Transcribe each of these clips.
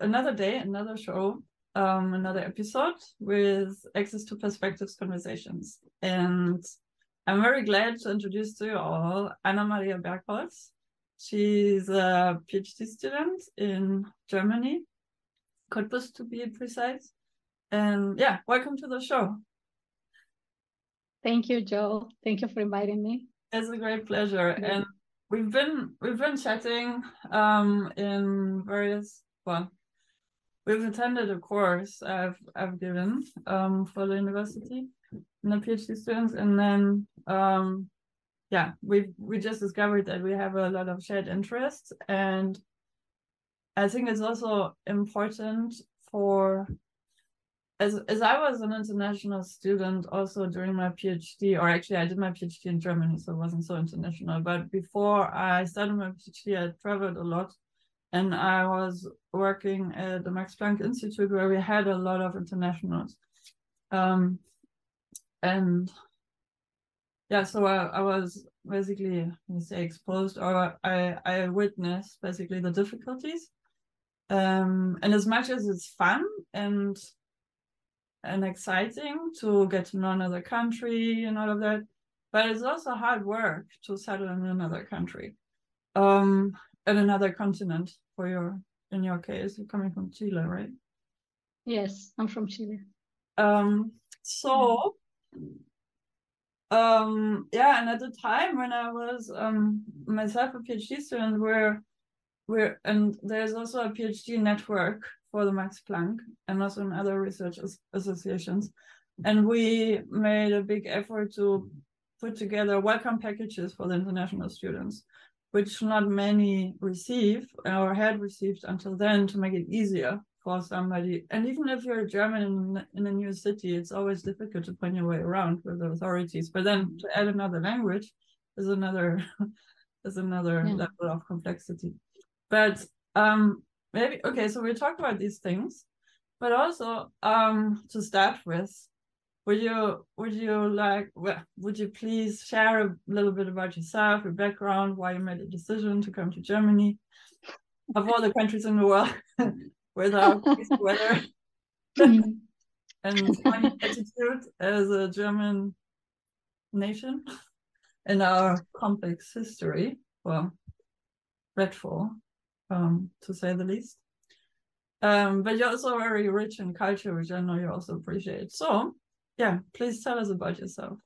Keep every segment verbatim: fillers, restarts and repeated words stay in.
another day, another show, um, another episode with Access to Perspectives Conversations. And I'm very glad to introduce to you all Ana Maria Bergholz. She's a PhD student in Germany, Cottbus to be precise. And yeah, welcome to the show. Thank you, Joel. Thank you for inviting me. It's a great pleasure. Mm-hmm. And we've been we've been chatting um, in various well, we've attended a course I've I've given um, for the university and the PhD students, and then um, yeah, we we just discovered that we have a lot of shared interests, and I think it's also important for. As, as I was an international student also during my PhD, or actually I did my PhD in Germany, so it wasn't so international, but before I started my PhD, I traveled a lot, and I was working at the Max Planck Institute, where we had a lot of internationals. Um, and yeah, so I, I was basically, let's say, exposed, or I, I witnessed basically the difficulties. Um, and as much as it's fun and and exciting to get to know another country and all of that, but it's also hard work to settle in another country, um, and another continent. For your, in your case, you're coming from Chile, right? Yes, I'm from Chile. Um, so, um, yeah, and at the time when I was um myself a PhD student, where where and there's also a PhD network for the Max Planck and also in other research as associations. And we made a big effort to put together welcome packages for the international students, which not many receive or had received until then, to make it easier for somebody. And even if you're a German in, in a new city, it's always difficult to find your way around with the authorities. But then to add another language is another, is another yeah. level of complexity. But um, Maybe okay, so we'll talk about these things, but also um, to start with, would you would you like well, would you please share a little bit about yourself, your background, why you made a decision to come to Germany, of all the countries in the world, with our crazy weather, and my attitude as a German nation, and our complex history, well, dreadful. Um, to say the least, um, but you're also very rich in culture, which I know you also appreciate. So, yeah, please tell us about yourself.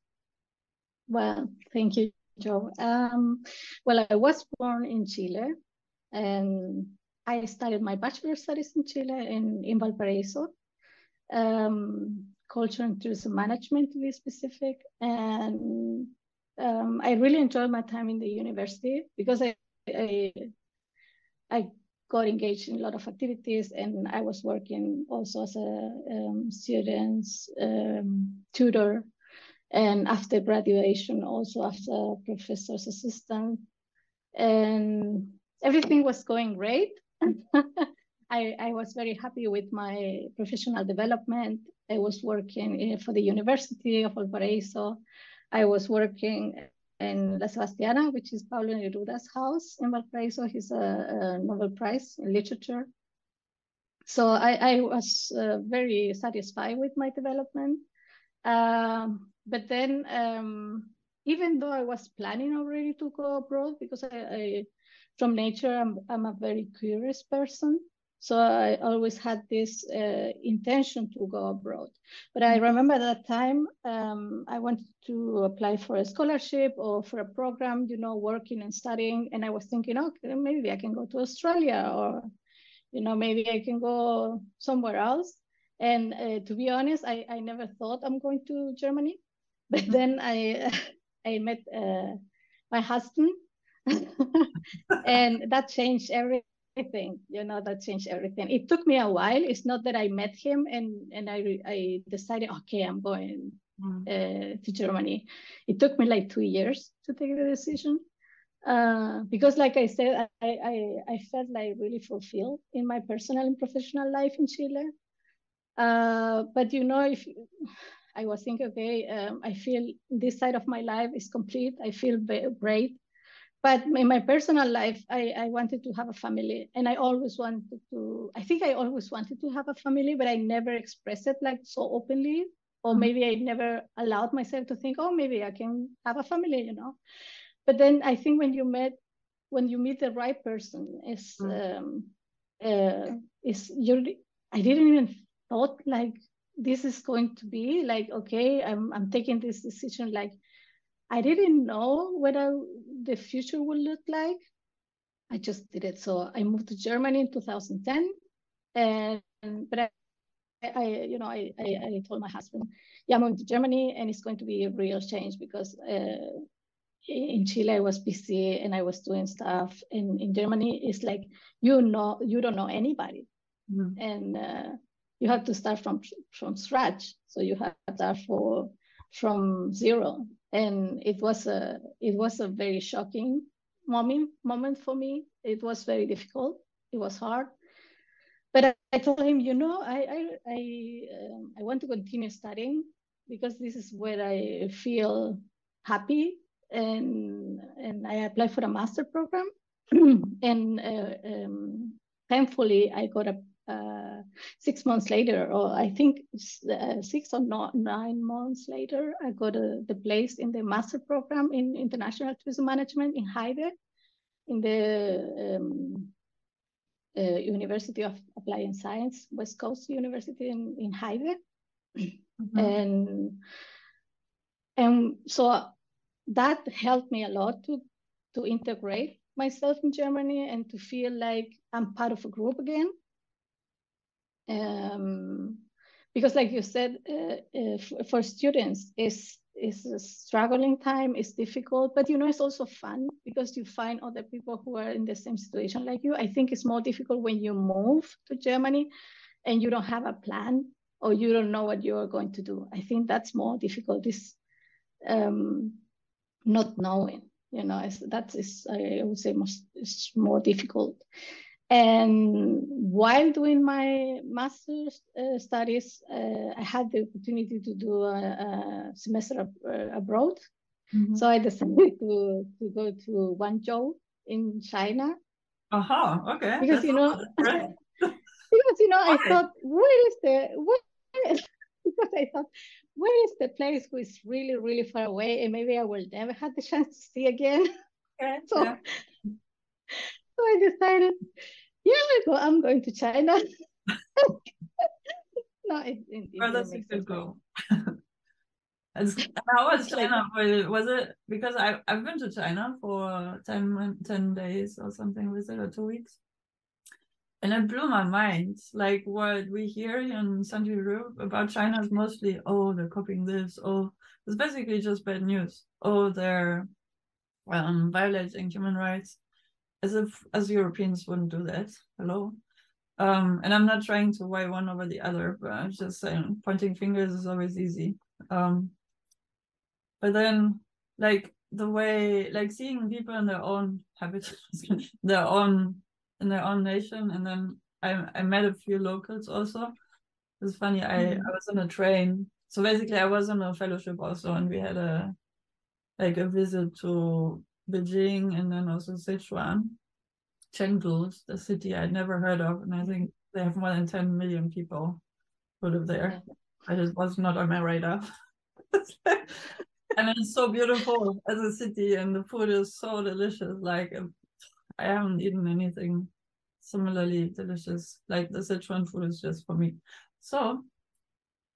Well, thank you, Joe. Um, well, I was born in Chile, and I started my bachelor's studies in Chile, in, in Valparaiso, um, culture and tourism management to be specific. And um, I really enjoyed my time in the university because I, I I got engaged in a lot of activities, and I was working also as a um, student's um, tutor, and after graduation also as a professor's assistant, and everything was going great. I, I was very happy with my professional development. I was working for the University of Valparaiso. I was working in La Sebastiana, which is Pablo Neruda's house in Valparaiso. He's a, a Nobel Prize in literature. So I, I was uh, very satisfied with my development. Um, but then, um, even though I was planning already to go abroad, because I, I from nature, I'm, I'm a very curious person. So I always had this uh, intention to go abroad. But I remember that time um, I wanted to apply for a scholarship or for a program, you know, working and studying. And I was thinking, okay, maybe I can go to Australia, or, you know, maybe I can go somewhere else. And uh, to be honest, I, I never thought I'm going to Germany. But then I, I met uh, my husband and that changed everything. Everything, you know, that changed everything. It took me a while. It's not that I met him and and I I decided, okay, I'm going mm. uh, to Germany. It took me like two years to take the decision, uh, because, like I said, I, I I felt like really fulfilled in my personal and professional life in Chile. Uh, but you know, if I was thinking, okay, um, I feel this side of my life is complete. I feel great. But in my personal life, I, I wanted to have a family, and I always wanted to, I think I always wanted to have a family, but I never expressed it like so openly, or maybe I never allowed myself to think, oh, maybe I can have a family, you know. But then I think when you met, when you meet the right person, is um, uh, is you're, I didn't even thought like, this is going to be like, okay, I'm, I'm taking this decision. Like, I didn't know what I, the future would look like. I just did it. So I moved to Germany in two thousand ten, and but I, I you know, I, I, I told my husband, yeah, I'm going to Germany, and it's going to be a real change, because uh, in Chile I was busy and I was doing stuff, and in Germany it's like, you know, you don't know anybody, mm-hmm. and uh, you have to start from from scratch. So you have to start for from zero. And it was a it was a very shocking moment moment for me. It was very difficult. It was hard. But I, I told him, you know, I I I, um, I want to continue studying, because this is where I feel happy. And and I applied for a master program, and uh, um, thankfully I got a uh, six months later, or I think uh, six or not nine months later, I got uh, the place in the master program in international tourism management in Heide, in the um, uh, University of Applied Science, West Coast University in, in Heide. Mm-hmm. And, and so that helped me a lot to, to integrate myself in Germany and to feel like I'm part of a group again. Um, because like you said, uh, uh, for students, it's, it's a struggling time, it's difficult, but you know, it's also fun, because you find other people who are in the same situation like you. I think it's more difficult when you move to Germany and you don't have a plan, or you don't know what you are going to do. I think that's more difficult, this um, not knowing, you know, that is, I would say, most, it's more difficult. And while doing my master's uh, studies, uh, I had the opportunity to do a, a semester ab uh, abroad. Mm-hmm. So I decided to, to go to Guangzhou in China. Aha, uh-huh. Okay. Because, you know, because, you know, okay. I thought, where is the, where is, because I thought, where is the place who is really, really far away, and maybe I will never have the chance to see again. Okay. So. Yeah. So I decided, yeah, well, I'm going to China. No, it, it, well, that's a good goal. How was China? Was it, because I, I've been to China for ten, ten days or something with it, or two weeks. And it blew my mind. Like what we hear in Central Europe about China is mostly, oh, they're copying this. Oh, it's basically just bad news. Oh, they're um, violating human rights. As if as Europeans wouldn't do that. Hello. Um, and I'm not trying to weigh one over the other, but I'm just saying pointing fingers is always easy. Um, but then like the way, like seeing people in their own habitat, their own, in their own nation. And then I, I met a few locals also. It's funny, mm -hmm. I, I was on a train. So basically I was on a fellowship also, and we had a, like a visit to Beijing, and then also Sichuan, Chengdu, the city I'd never heard of, and I think they have more than ten million people who live there. I just was not on my radar. And it's so beautiful as a city, and the food is so delicious. Like I haven't eaten anything similarly delicious. Like the Sichuan food is just for me. So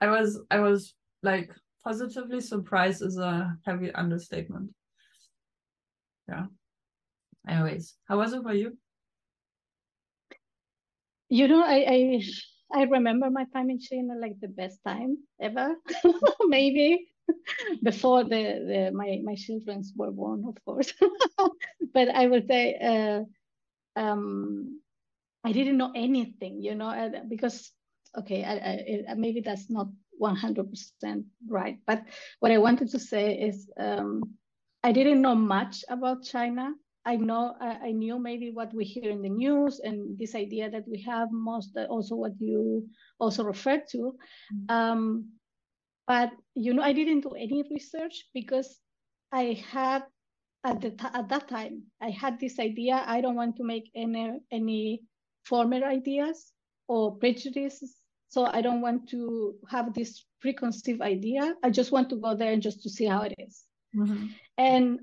I was I was like positively surprised is a heavy understatement. Yeah. Anyways, how was it for you? You know, I I, I remember my time in China like the best time ever, maybe before the, the my my children's were born, of course. But I would say, uh, um, I didn't know anything, you know, because okay, I, I, maybe that's not one hundred percent right. But what I wanted to say is, Um, I didn't know much about China. I know I, I knew maybe what we hear in the news, and this idea that we have most, uh, also what you also referred to. Mm-hmm. Um, but you know, I didn't do any research, because I had at the at that time, I had this idea. I don't want to make any any former ideas or prejudices. So I don't want to have this preconceived idea. I just want to go there and just to see how it is. Mm-hmm. And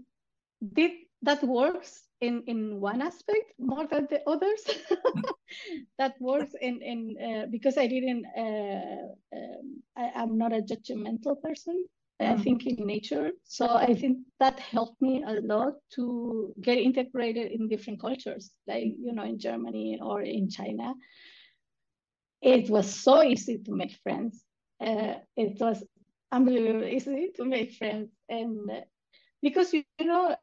did that works in, in one aspect more than the others. That works in, in uh, because I didn't, uh, um, I, I'm not a judgmental person, mm-hmm. I think in nature. So I think that helped me a lot to get integrated in different cultures, like, you know, in Germany or in China. It was so easy to make friends. Uh, it was unbelievably easy to make friends. And uh, because, you, you know,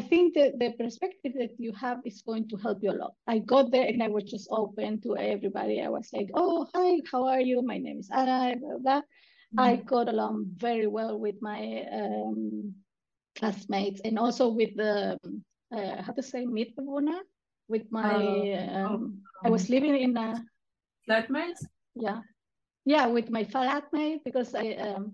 I think that the perspective that you have is going to help you a lot. I got there and I was just open to everybody. I was like, oh, hi, how are you? My name is Ana, blah, blah. Mm-hmm. I got along very well with my um, classmates and also with the, uh, how to say, Mitbewohner, with my, oh. Um, oh. I was living in a, flatmates? Yeah. Yeah, with my flatmate, because I, um,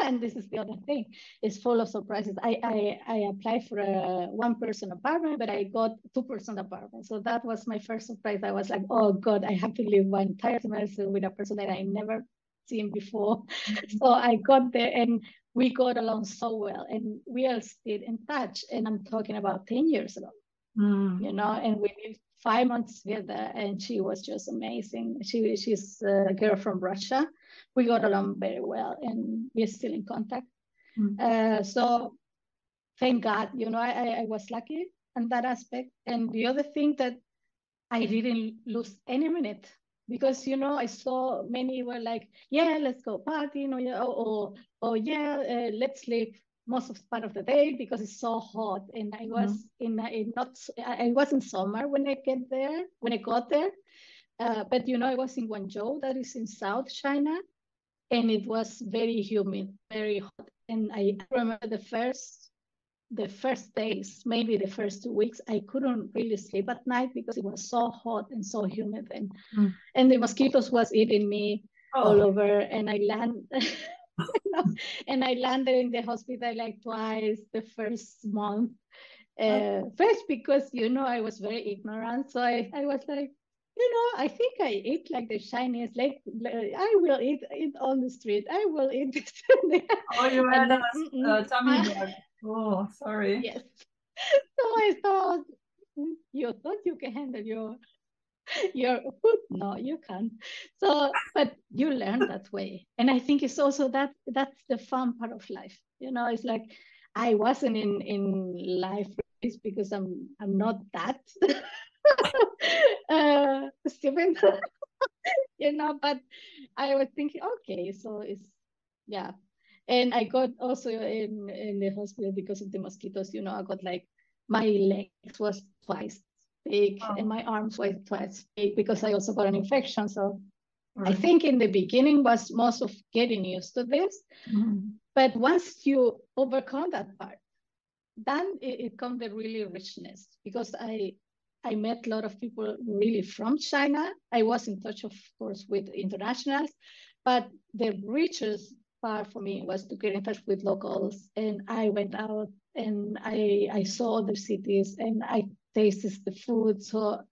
and this is the other thing, it's full of surprises. I, I, I applied for a one-person apartment, but I got two-person apartment. So that was my first surprise. I was like, oh God, I have to live one entire semester with a person that I never seen before. Mm-hmm. So I got there and we got along so well and we all stayed in touch. And I'm talking about ten years ago, mm. you know, and we lived five months together, and she was just amazing. She she's a girl from Russia. We got along very well, and we're still in contact. Mm-hmm. Uh, so thank God, you know, I, I was lucky in that aspect. And the other thing that I didn't lose any minute, because, you know, I saw many were like, yeah, let's go partying, or, or, or yeah, uh, let's sleep most of part of the day because it's so hot, and I was mm-hmm. in, in not I was in summer when I get there when I got there, uh, but you know I was in Guangzhou, that is in South China, and it was very humid, very hot, and I remember the first the first days, maybe the first two weeks, I couldn't really sleep at night because it was so hot and so humid, and mm. and the mosquitoes was eating me oh. all over, and I land. And I landed in the hospital like twice the first month. Uh, okay. First, because, you know, I was very ignorant. So I, I was like, you know, I think I eat like the Chinese. Like, like I will eat it on the street. I will eat this. Oh, you had a uh, tummy bug. Oh, sorry. Yes. So I thought, you thought you can handle your your food? No, you can't. So, but you learn that way, and I think it's also that that's the fun part of life. You know, it's like I wasn't in in life because I'm I'm not that uh, stupid, you know. But I was thinking, okay, so it's yeah, and I got also in in the hospital because of the mosquitoes. You know, I got like my legs was twice big oh. and my arms were twice big because I also got an infection. So right. I think in the beginning was most of getting used to this, mm-hmm. but once you overcome that part, then it, it comes the really richness, because I I met a lot of people really from China. I was in touch, of course, with internationals, but the richest part for me was to get in touch with locals, and I went out and I I saw other cities and I tasted the food. So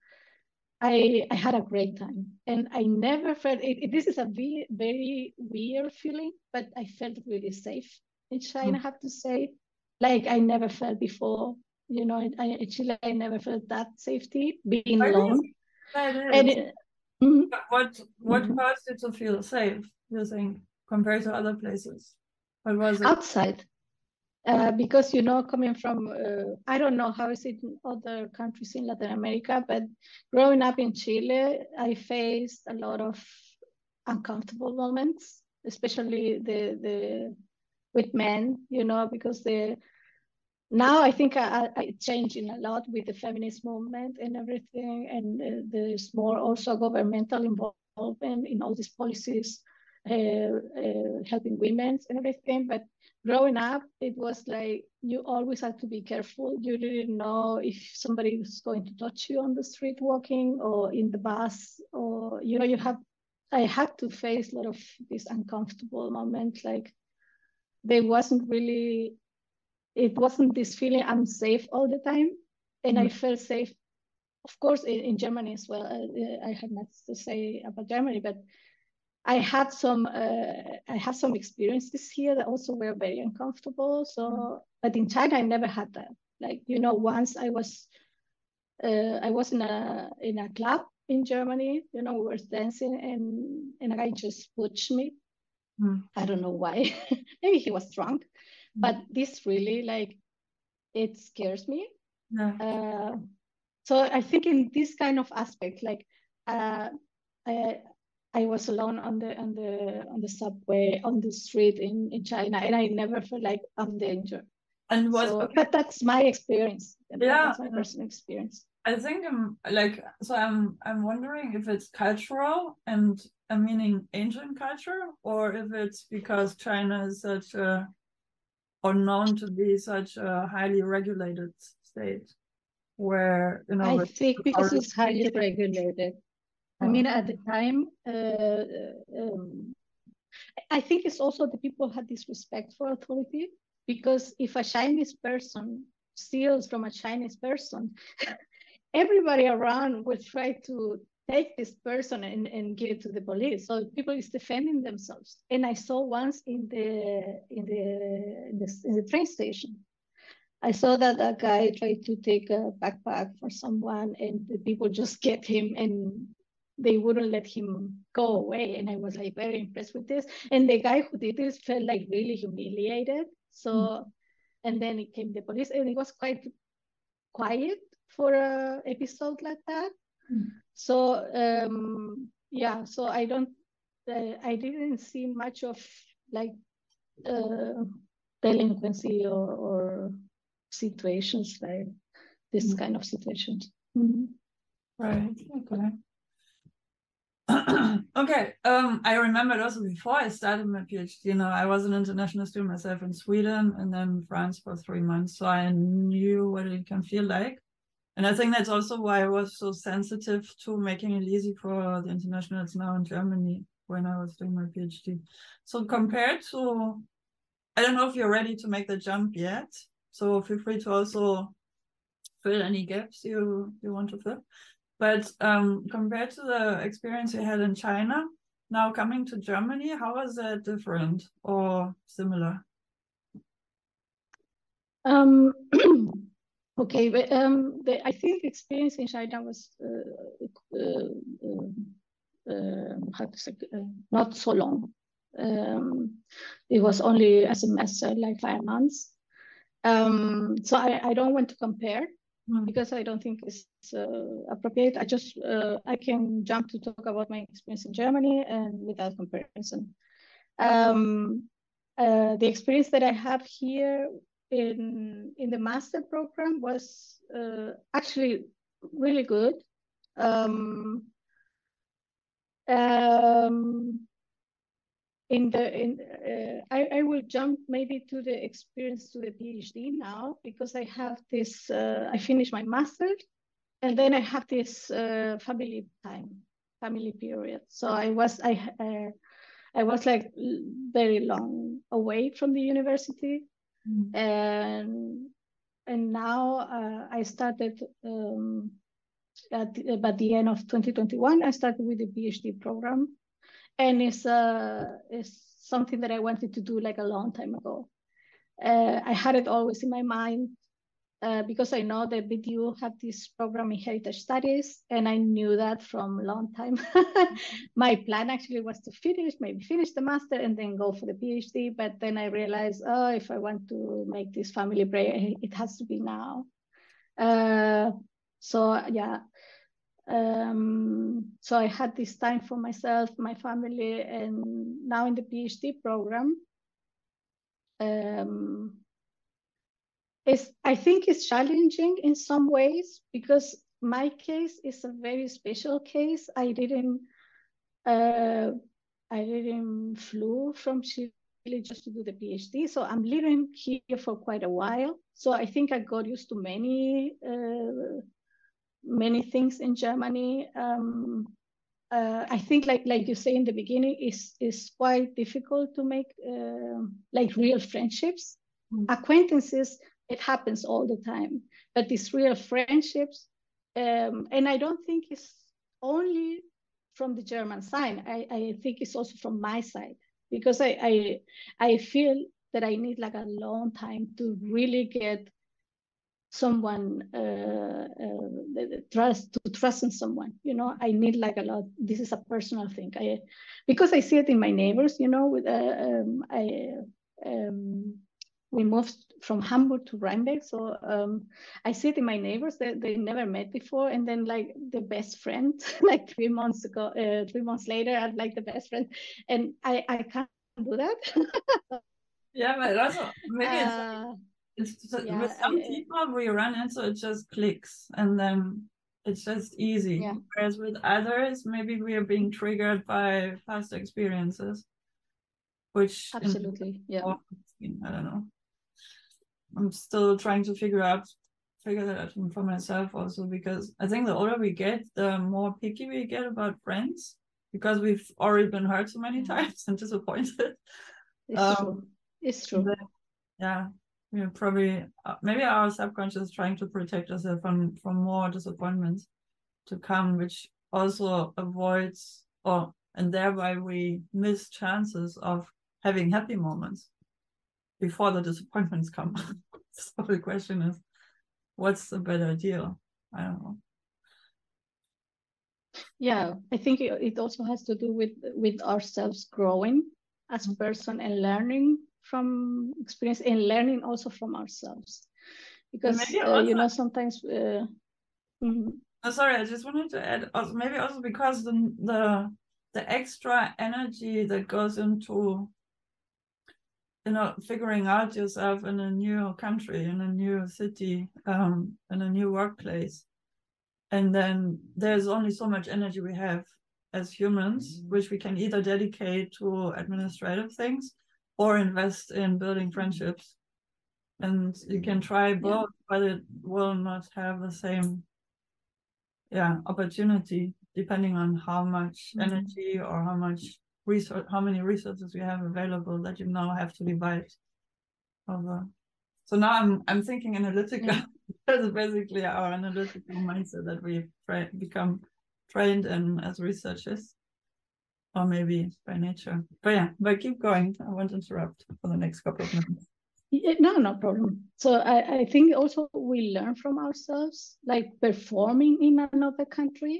I I had a great time, and I never felt it, it, this is a very, very weird feeling, but I felt really safe in China. Mm. I have to say, like I never felt before. You know, I, in Chile I never felt that safety being that alone. Is, that is. And it, mm-hmm. What what mm-hmm. caused you to feel safe, you think, compared to other places? What was it? Outside. Uh, because, you know, coming from, uh, I don't know how is it in other countries in Latin America, but growing up in Chile, I faced a lot of uncomfortable moments, especially the the with men, you know, because the now I think I, I, I changing a lot with the feminist movement and everything, and uh, there's more also governmental involvement in all these policies. Uh, uh, helping women and everything, but growing up, it was like you always had to be careful. You didn't know if somebody was going to touch you on the street walking or in the bus, or you know, you have. I had to face a lot of these uncomfortable moments. Like there wasn't really it wasn't this feeling I'm safe all the time, and mm-hmm. I felt safe. Of course, in, in Germany as well. I, I had much to say about Germany, but I had some uh, I had some experiences here that also were very uncomfortable. So, but in China, I never had that. Like you know, once I was uh, I was in a in a club in Germany. You know, we were dancing, and and a guy just pushed me. Mm. I don't know why. Maybe he was drunk, mm. but this really like it scares me. Yeah. Uh, So I think in this kind of aspect, like uh, I, I was alone on the on the on the subway, on the street in, in China, and I never felt like I'm danger. And was so, okay. But that's my experience. Yeah, that's my personal experience. I think I'm like so. I'm I'm wondering if it's cultural and I meaning ancient culture, or if it's because China is such a or known to be such a highly regulated state. Where you know I think because it's highly regulated. Oh. I mean, at the time, uh, um, I think it's also the people had this respect for authority, because if a Chinese person steals from a Chinese person, everybody around will try to take this person and, and give it to the police. So people is defending themselves. And I saw once in the in the in the, in the train station. I saw that a guy tried to take a backpack for someone, and the people just get him and they wouldn't let him go away. And I was like very impressed with this. And the guy who did this felt like really humiliated. So, mm-hmm. and then it came the police, and it was quite quiet for an episode like that. Mm-hmm. So, um, yeah, so I don't, uh, I didn't see much of like uh, delinquency or, or situations like this kind of situations. Mm-hmm. Right. Okay. Okay. Um, I remembered also before I started my PhD, you know, I was an international student myself in Sweden and then France for three months, so I knew what it can feel like. And I think that's also why I was so sensitive to making it easy for the internationals now in Germany when I was doing my PhD. So compared to, I don't know if you're ready to make the jump yet, so feel free to also fill any gaps you, you want to fill. But um, compared to the experience you had in China, now coming to Germany, how is that different or similar? Um, okay, but um, the, I think experience in China was uh, uh, uh, how to say, uh, not so long. Um, it was only a semester, like five months. Um, so I, I don't want to compare mm. because I don't think it's uh, appropriate. I just, uh, I can jump to talk about my experience in Germany and without comparison. Um, uh, the experience that I have here in, in the master program was uh, actually really good. Um, um, In the in uh, I, I will jump maybe to the experience to the PhD now, because I have this uh, I finished my master's and then I have this uh, family time family period, so I was I uh, I was like very long away from the university. Mm-hmm. and and now uh, I started um, at by the end of twenty twenty-one I started with the PhD program. And it's, uh, it's something that I wanted to do like a long time ago. Uh, I had it always in my mind uh, because I know that B T U had this program in Heritage Studies, and I knew that from a long time. My plan actually was to finish, maybe finish the master and then go for the PhD. But then I realized, oh, if I want to make this family break, it has to be now. Uh, so yeah. Um, so I had this time for myself, my family, and now in the PhD program, um, it's, I think it's challenging in some ways, because my case is a very special case. I didn't, uh, I didn't flew from Chile just to do the PhD. So I'm living here for quite a while. So I think I got used to many, uh, many things in Germany. Um, uh, I think, like like you say in the beginning, is is quite difficult to make uh, like real friendships. Acquaintances, it happens all the time, but these real friendships, um, and I don't think it's only from the German side. I, I think it's also from my side, because I, I I feel that I need like a long time to really get someone uh, uh, trust to trust in someone. You know, I need like a lot. This is a personal thing. I because I see it in my neighbors. You know, with uh, um, I. Um, We moved from Hamburg to Rheinbeck, so um, I see it in my neighbors that they, they never met before, and then like the best friend, like three months ago, uh, three months later, I'm like the best friend, and I I can't do that. Yeah, but also maybe it's, uh, it's just, yeah, with some people we run into it just clicks, and then it's just easy. Yeah. Whereas with others, maybe we are being triggered by past experiences, which absolutely, yeah, I don't know. I'm still trying to figure out, figure that out for myself also, because I think the older we get, the more picky we get about friends, because we've already been hurt so many times and disappointed. It's um, true. It's true. Then, yeah, you know, probably uh, maybe our subconscious is trying to protect us from from more disappointments to come, which also avoids or and thereby we miss chances of having happy moments before the disappointments come. So the question is, what's the better deal? I don't know. Yeah, I think it also has to do with with ourselves growing as a person and learning from experience and learning also from ourselves, because uh, you know sometimes. Uh, mm-hmm. Oh, sorry, I just wanted to add also, maybe also because the the the extra energy that goes into, you know, figuring out yourself in a new country, in a new city, um, in a new workplace. And then there's only so much energy we have as humans, which we can either dedicate to administrative things or invest in building friendships. And you can try both, yeah, but it will not have the same, yeah, opportunity, depending on how much mm-hmm. energy or how much resource, how many resources you have available that you now have to divide over. So now I'm I'm thinking analytical. Yeah. That's basically our analytical mindset that we've tra- become trained in as researchers, or maybe by nature. But yeah, but keep going. I won't interrupt for the next couple of minutes. No, no problem. So I, I think also we learn from ourselves, like performing in another country.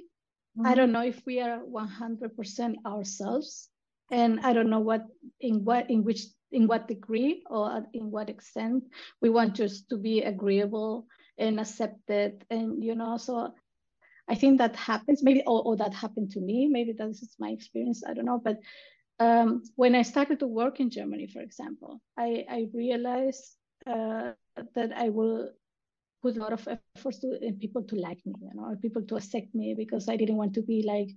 I don't know if we are one hundred percent ourselves, and I don't know what in what in which in what degree or in what extent we want just to be agreeable and accepted, and you know. So I think that happens, maybe, or, or that happened to me. Maybe that's my experience. I don't know. But um, when I started to work in Germany, for example, I I realized uh, that I will put a lot of efforts to and people to like me, you know, people to accept me, because I didn't want to be like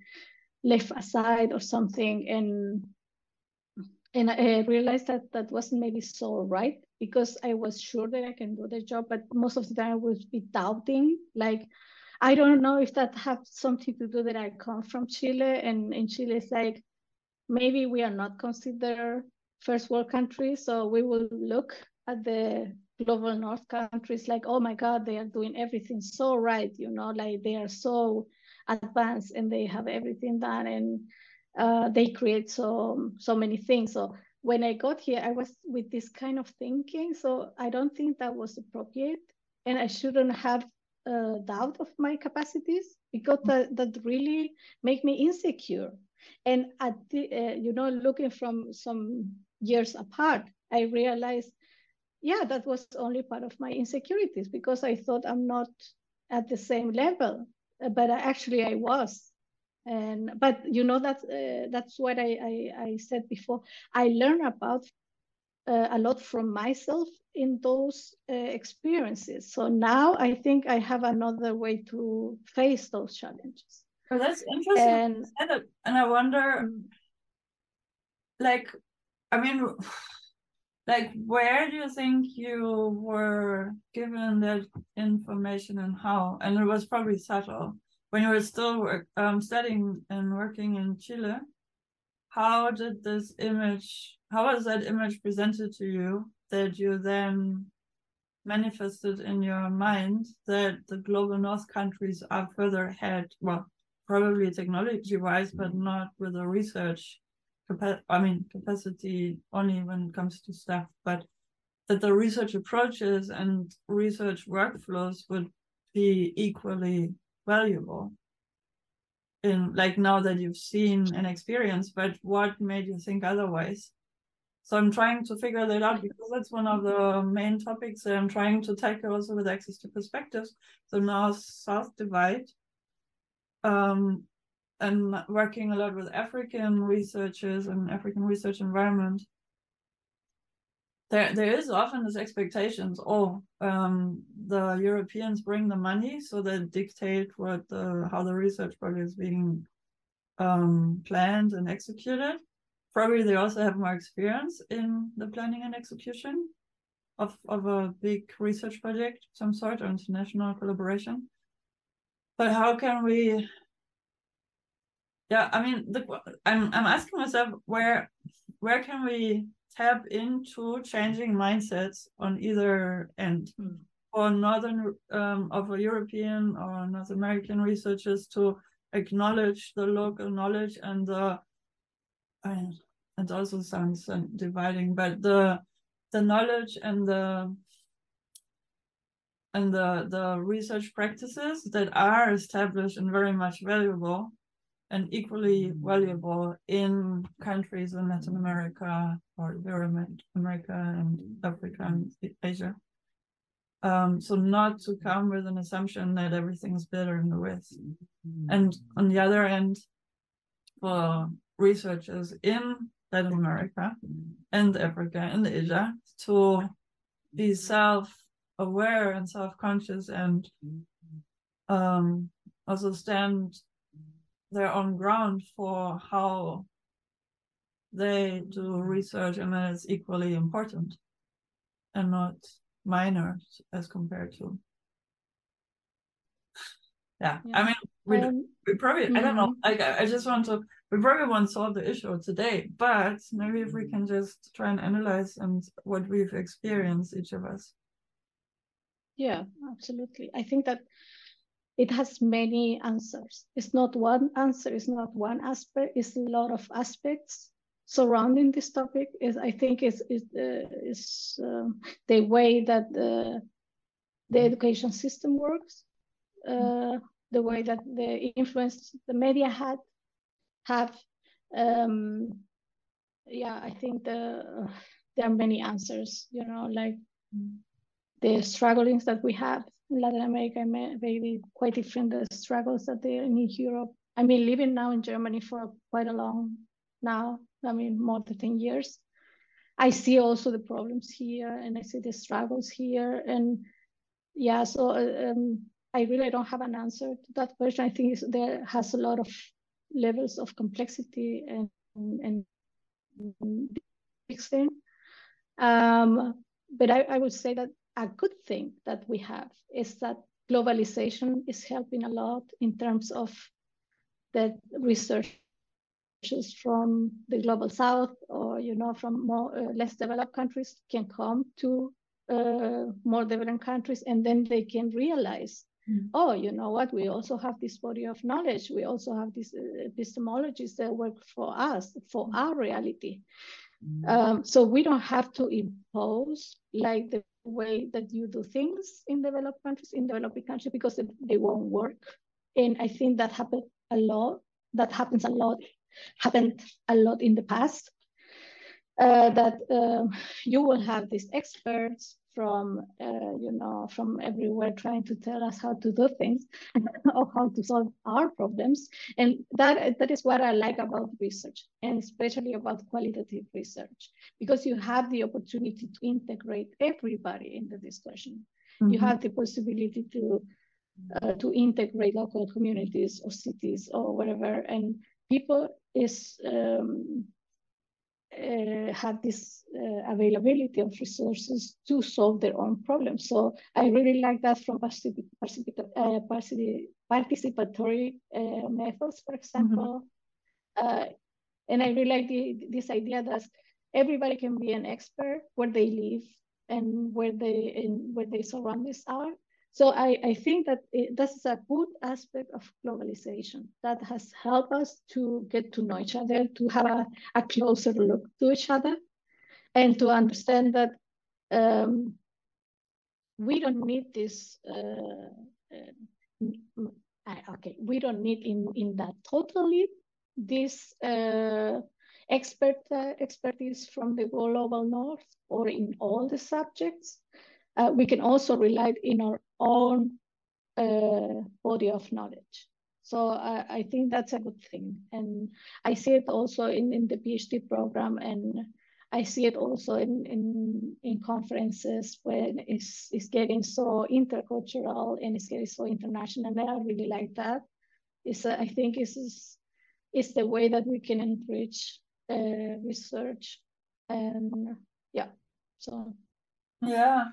left aside or something. And and I realized that that wasn't maybe so right, because I was sure that I can do the job, but most of the time I would be doubting. Like, I don't know if that has something to do that I come from Chile, and in Chile it's like maybe we are not considered first world countries, so we will look at the global north countries like, oh my God, they are doing everything so right, you know, like they are so advanced and they have everything done, and uh, they create so so many things. So when I got here, I was with this kind of thinking, so I don't think that was appropriate, and I shouldn't have a doubt of my capacities, because that, that really make me insecure. And at the, uh, you know, looking from some years apart, I realized, yeah, that was only part of my insecurities, because I thought I'm not at the same level, but I, actually I was. And but you know that uh, that's what I, I I said before. I learned about uh, a lot from myself in those uh, experiences. So now I think I have another way to face those challenges. Oh, that's interesting. And, and I wonder, like, I mean. Like, where do you think you were given that information, and how? And it was probably subtle. When you were still work, um, studying and working in Chile, how did this image, how was that image presented to you that you then manifested in your mind that the global north countries are further ahead, well, probably technology-wise, but not with the research, I mean, capacity only when it comes to stuff, but that the research approaches and research workflows would be equally valuable. In, like now that you've seen and experienced, but what made you think otherwise? So I'm trying to figure that out because that's one of the main topics that I'm trying to tackle also with Access to Perspectives, the North-South divide. Um, and working a lot with African researchers and African research environment. There, there is often this expectations, oh, um, the Europeans bring the money, so they dictate what the, how the research project is being um, planned and executed. Probably they also have more experience in the planning and execution of, of a big research project, some sort, or international collaboration. But how can we, yeah, I mean, the, I'm, I'm asking myself, where, where can we tap into changing mindsets on either end, mm. or northern um, of a European or North American researchers to acknowledge the local knowledge and the, and it also sounds dividing, but the the knowledge and the and the the research practices that are established and very much valuable. And equally valuable in countries in Latin America or America and Africa and Asia. Um, so not to come with an assumption that everything's better in the West. And on the other end, for researchers in Latin America and Africa and Asia to be self-aware and self-conscious and um, also stand their own ground for how they do research, and that it's equally important and not minor as compared to. Yeah, yeah. I mean, we, um, we probably, yeah. I don't know, like, I just want to, we probably won't solve the issue today, but maybe if we can just try and analyze and what we've experienced, each of us. Yeah, absolutely. I think that it has many answers. It's not one answer, it's not one aspect, it's a lot of aspects surrounding this topic. Is I think it's, it's, uh, it's uh, the way that the, the education system works, uh, the way that the influence the media had, have. Um, yeah, I think the, there are many answers, you know, like the strugglings that we have. Latin America may be quite different, the struggles that they are in Europe. I mean, living now in Germany for quite a long now, I mean, more than ten years. I see also the problems here and I see the struggles here. And yeah, so um, I really don't have an answer to that question. I think it's, there has a lot of levels of complexity and, and, and big thing. Um, but I, I would say that a good thing that we have is that globalization is helping a lot in terms of the researchers from the global south or, you know, from more uh, less developed countries can come to uh, more developed countries, and then they can realize, mm-hmm. oh, you know what, we also have this body of knowledge. We also have these uh, epistemologies that work for us, for our reality. Mm-hmm. Um, so we don't have to impose like the way that you do things in developed countries, in developing countries, because they, they won't work. And I think that happened a lot, that happens a lot, happened a lot in the past, uh, that um, you will have these experts from, uh, you know, from everywhere trying to tell us how to do things or how to solve our problems. And that that is what I like about research, and especially about qualitative research, because you have the opportunity to integrate everybody in the discussion. Mm-hmm. You have the possibility to, uh, to integrate local communities or cities or whatever, and people is, um, Uh, have this uh, availability of resources to solve their own problems. So I really like that from particip particip uh, particip participatory uh, methods, for example. Mm-hmm. uh, and I really like the, this idea that everybody can be an expert where they live, and where they and where they surround this hour. So I, I think that it, that's a good aspect of globalization that has helped us to get to know each other, to have a, a closer look to each other, and to understand that um, we don't need this, uh, uh, okay, we don't need in, in that totally this uh, expert uh, expertise from the global north or in all the subjects. Uh, we can also rely in our own uh, body of knowledge. So uh, I think that's a good thing. And I see it also in, in the PhD program, and I see it also in, in, in conferences when it's, it's getting so intercultural and it's getting so international. And I really like that. It's, uh, I think it's, it's the way that we can enrich uh, research. And yeah, so. Yeah.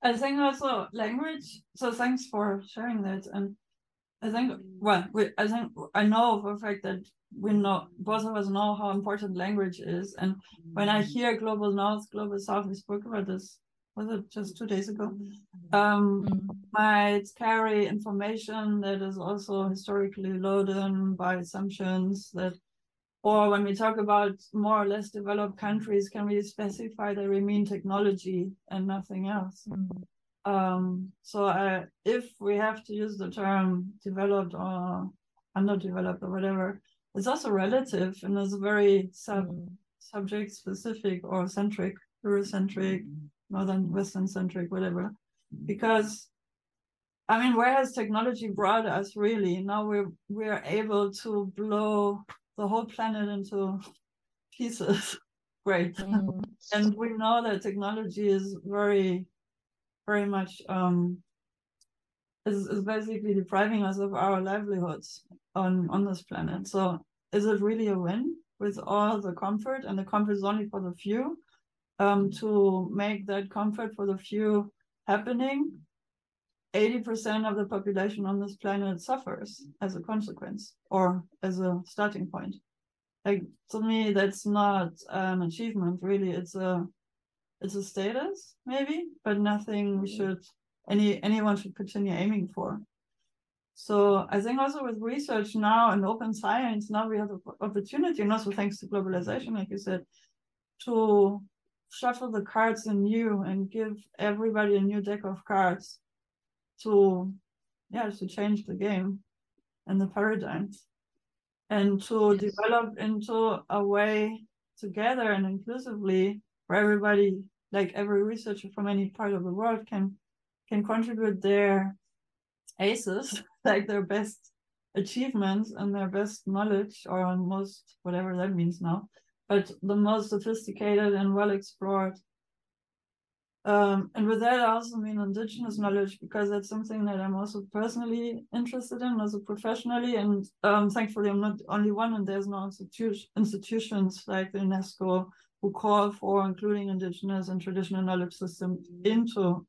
I think also language, so thanks for sharing that. And I think, well, we, I think I know for a fact that we know, both of us know how important language is. And when I hear Global North, Global South, we spoke about this, was it just two days ago? Um, might carry information that is also historically loaded by assumptions that, or when we talk about more or less developed countries, can we specify that we mean technology and nothing else? Mm-hmm. Um, so I, if we have to use the term developed or underdeveloped or whatever, it's also relative and it's very sub mm-hmm. subject specific or centric, Eurocentric, mm-hmm. Northern Western centric, whatever. Because I mean, where has technology brought us really? Now we're we're able to blow the whole planet into pieces. Great. Mm. And we know that technology is very, very much, um, is, is basically depriving us of our livelihoods on, on this planet. So is it really a win with all the comfort, and the comfort is only for the few, um, to make that comfort for the few happening? eighty percent of the population on this planet suffers as a consequence or as a starting point. Like, to me, that's not an achievement, really. It's a it's a status, maybe, but nothing we should, any anyone should continue aiming for. So I think also with research now and open science, now we have the opportunity, and also thanks to globalization, like you said, to shuffle the cards anew and give everybody a new deck of cards to, yeah, to change the game and the paradigms, and to yes. develop into a way together and inclusively where everybody, like every researcher from any part of the world, can can contribute their aces, like their best achievements and their best knowledge, or most, whatever that means now, but the most sophisticated and well explored. Um, and with that, I also mean indigenous knowledge, because that's something that I'm also personally interested in, also professionally. And um, thankfully, I'm not the only one, and there's no institu institutions like the UNESCO who call for including indigenous and traditional knowledge systems into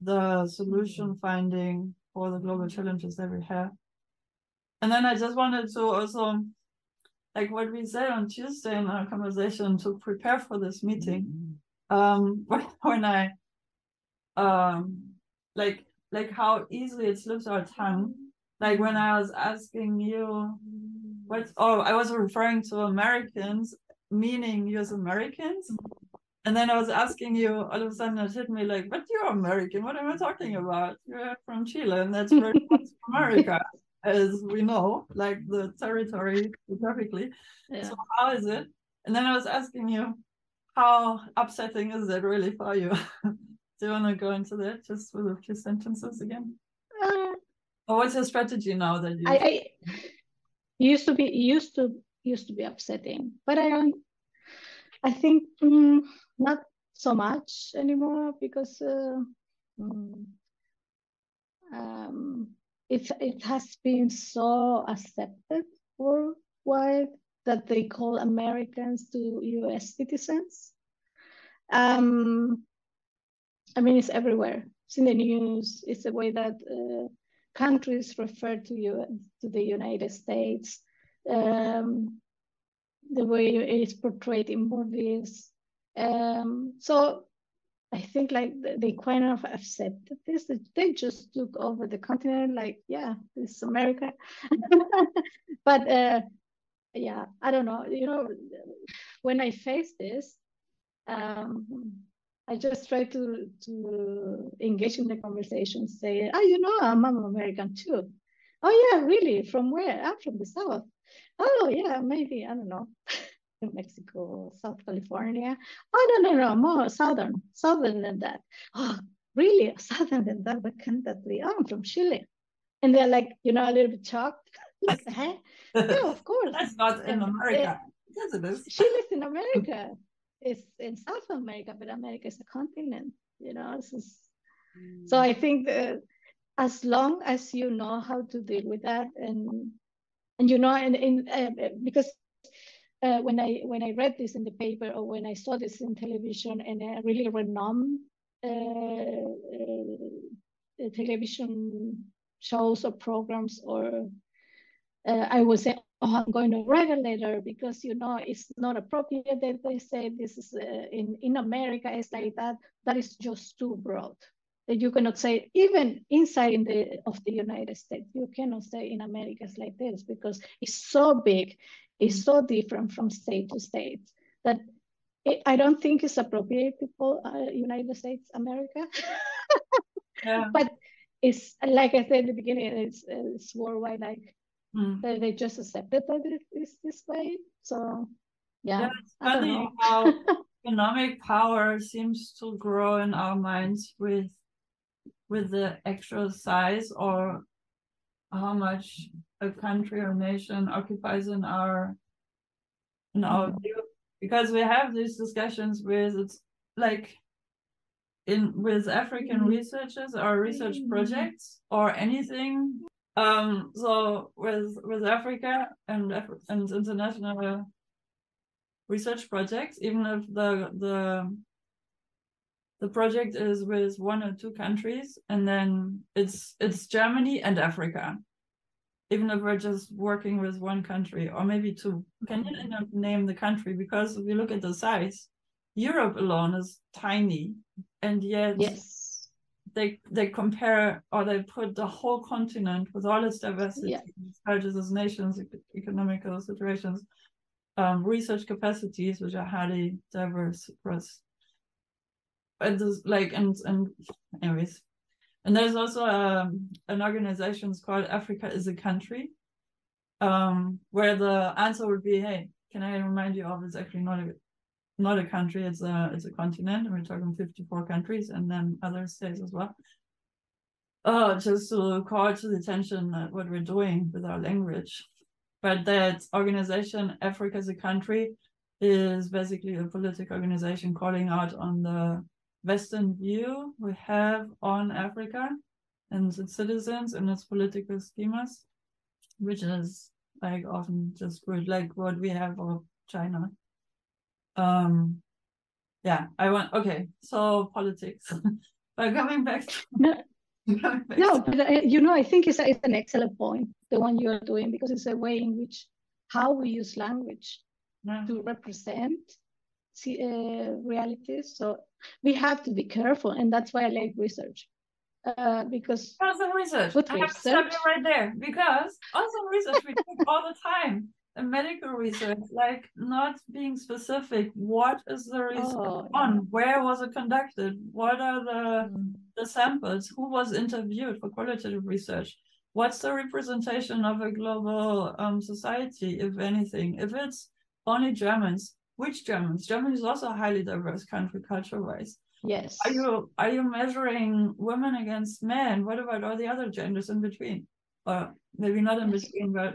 the solution finding for the global challenges that we have. And then I just wanted to also, like what we said on Tuesday in our conversation, to prepare for this meeting. Mm-hmm. Um, when I, um, like, like how easily it slips our tongue. Like when I was asking you, what's, oh, I was referring to Americans, meaning you as Americans. And then I was asking you, all of a sudden it hit me like, but you're American, what am I talking about? You're from Chile, and that's very much America, as we know, like the territory specifically. Yeah. So how is it? And then I was asking you, how upsetting is that really for you? Do you want to go into that just with a few sentences again? Uh, or what's your strategy now that you? I, I used to be used to used to be upsetting, but I don't. I think mm, not so much anymore, because uh, mm, um, it it has been so accepted worldwide that they call Americans to U S citizens. Um, I mean, it's everywhere. It's in the news. It's the way that uh, countries refer to you, to the United States. Um, the way it's portrayed in movies. Um, so I think like they quite enough accepted this. They just look over the continent like, yeah, this is America. But uh, yeah, I don't know. You know, when I faced this, um, I just try to to engage in the conversation, say, oh, you know, I'm, I'm American too. Oh yeah, really? From where? I'm from the South. Oh yeah, maybe, I don't know. Mexico, South California. Oh, no, no, no, more southern, southern than that. Oh, really? Southern than that? What can that be? Oh, I'm from Chile. And they're like, you know, a little bit shocked. Like, hey, yeah, of course. That's not in America. Yes, it is. Chile's in America. It's in South America, but America is a continent, you know. Is... Mm. So I think that as long as you know how to deal with that, and, and you know, and, and uh, because Uh, when I when I read this in the paper, or when I saw this in television, and a really renowned uh, uh, television shows or programs, or uh, I would say, oh, I'm going to write a letter because you know it's not appropriate that they say this is uh, in in America. It's like that. That is just too broad. That you cannot say even inside in the of the United States. You cannot say in America it's like this because it's so big. Is so different from state to state that it, I don't think it's appropriate people uh, United States America. Yeah. But it's like I said at the beginning, it's, it's worldwide. Like mm. they, they just accepted that it is this way. So yeah, yeah, it's funny how economic power seems to grow in our minds with with the actual size or how much a country or nation occupies in our in our view, because we have these discussions with it's like in with African mm-hmm. researchers or research projects or anything. Um, so with with Africa and and international research projects, even if the the the project is with one or two countries, and then it's it's Germany and Africa. Even if we're just working with one country or maybe two. Can you name the country? Because if we look at the size, Europe alone is tiny, and yet yes. they they compare or they put the whole continent with all its diversity, yeah. prejudices, nations, economical situations, um, research capacities, which are highly diverse for us. And like and and anyways. And there's also um, an organization called Africa is a Country, um, where the answer would be, hey, can I remind you of it's actually not a not a country, it's a it's a continent, and we're talking fifty-four countries and then other states as well. Uh, just to call to the attention that what we're doing with our language. But that organization, Africa is a Country, is basically a political organization calling out on the Western view we have on Africa and its citizens and its political schemas, which is like often just good, like what we have of China. Um, yeah, I want, okay, so politics. But coming back to, no, coming back no to, but I, you know, I think it's, it's an excellent point, the one you are doing, because it's a way in which how we use language yeah. to represent see, uh, realities. So we have to be careful, and that's why I like research. Uh, because awesome research. I have to stop you right there because awesome research we do all the time. And medical research, like not being specific. What is the research oh, on? Yeah. Where was it conducted? What are the mm. the samples? Who was interviewed for qualitative research? What's the representation of a global um, society, if anything? If it's only Germans. Which Germans? Germany is also a highly diverse country, culture-wise. Yes. Are you are you measuring women against men? What about all the other genders in between? Or maybe not in between, but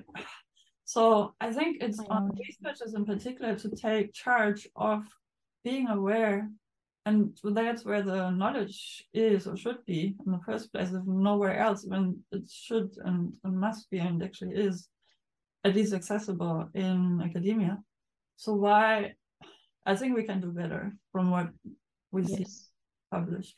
so I think it's on researchers in particular to take charge of being aware, and that's where the knowledge is or should be in the first place, if nowhere else, when it should and must be and actually is at least accessible in academia. So why, I think we can do better from what we yes. see published.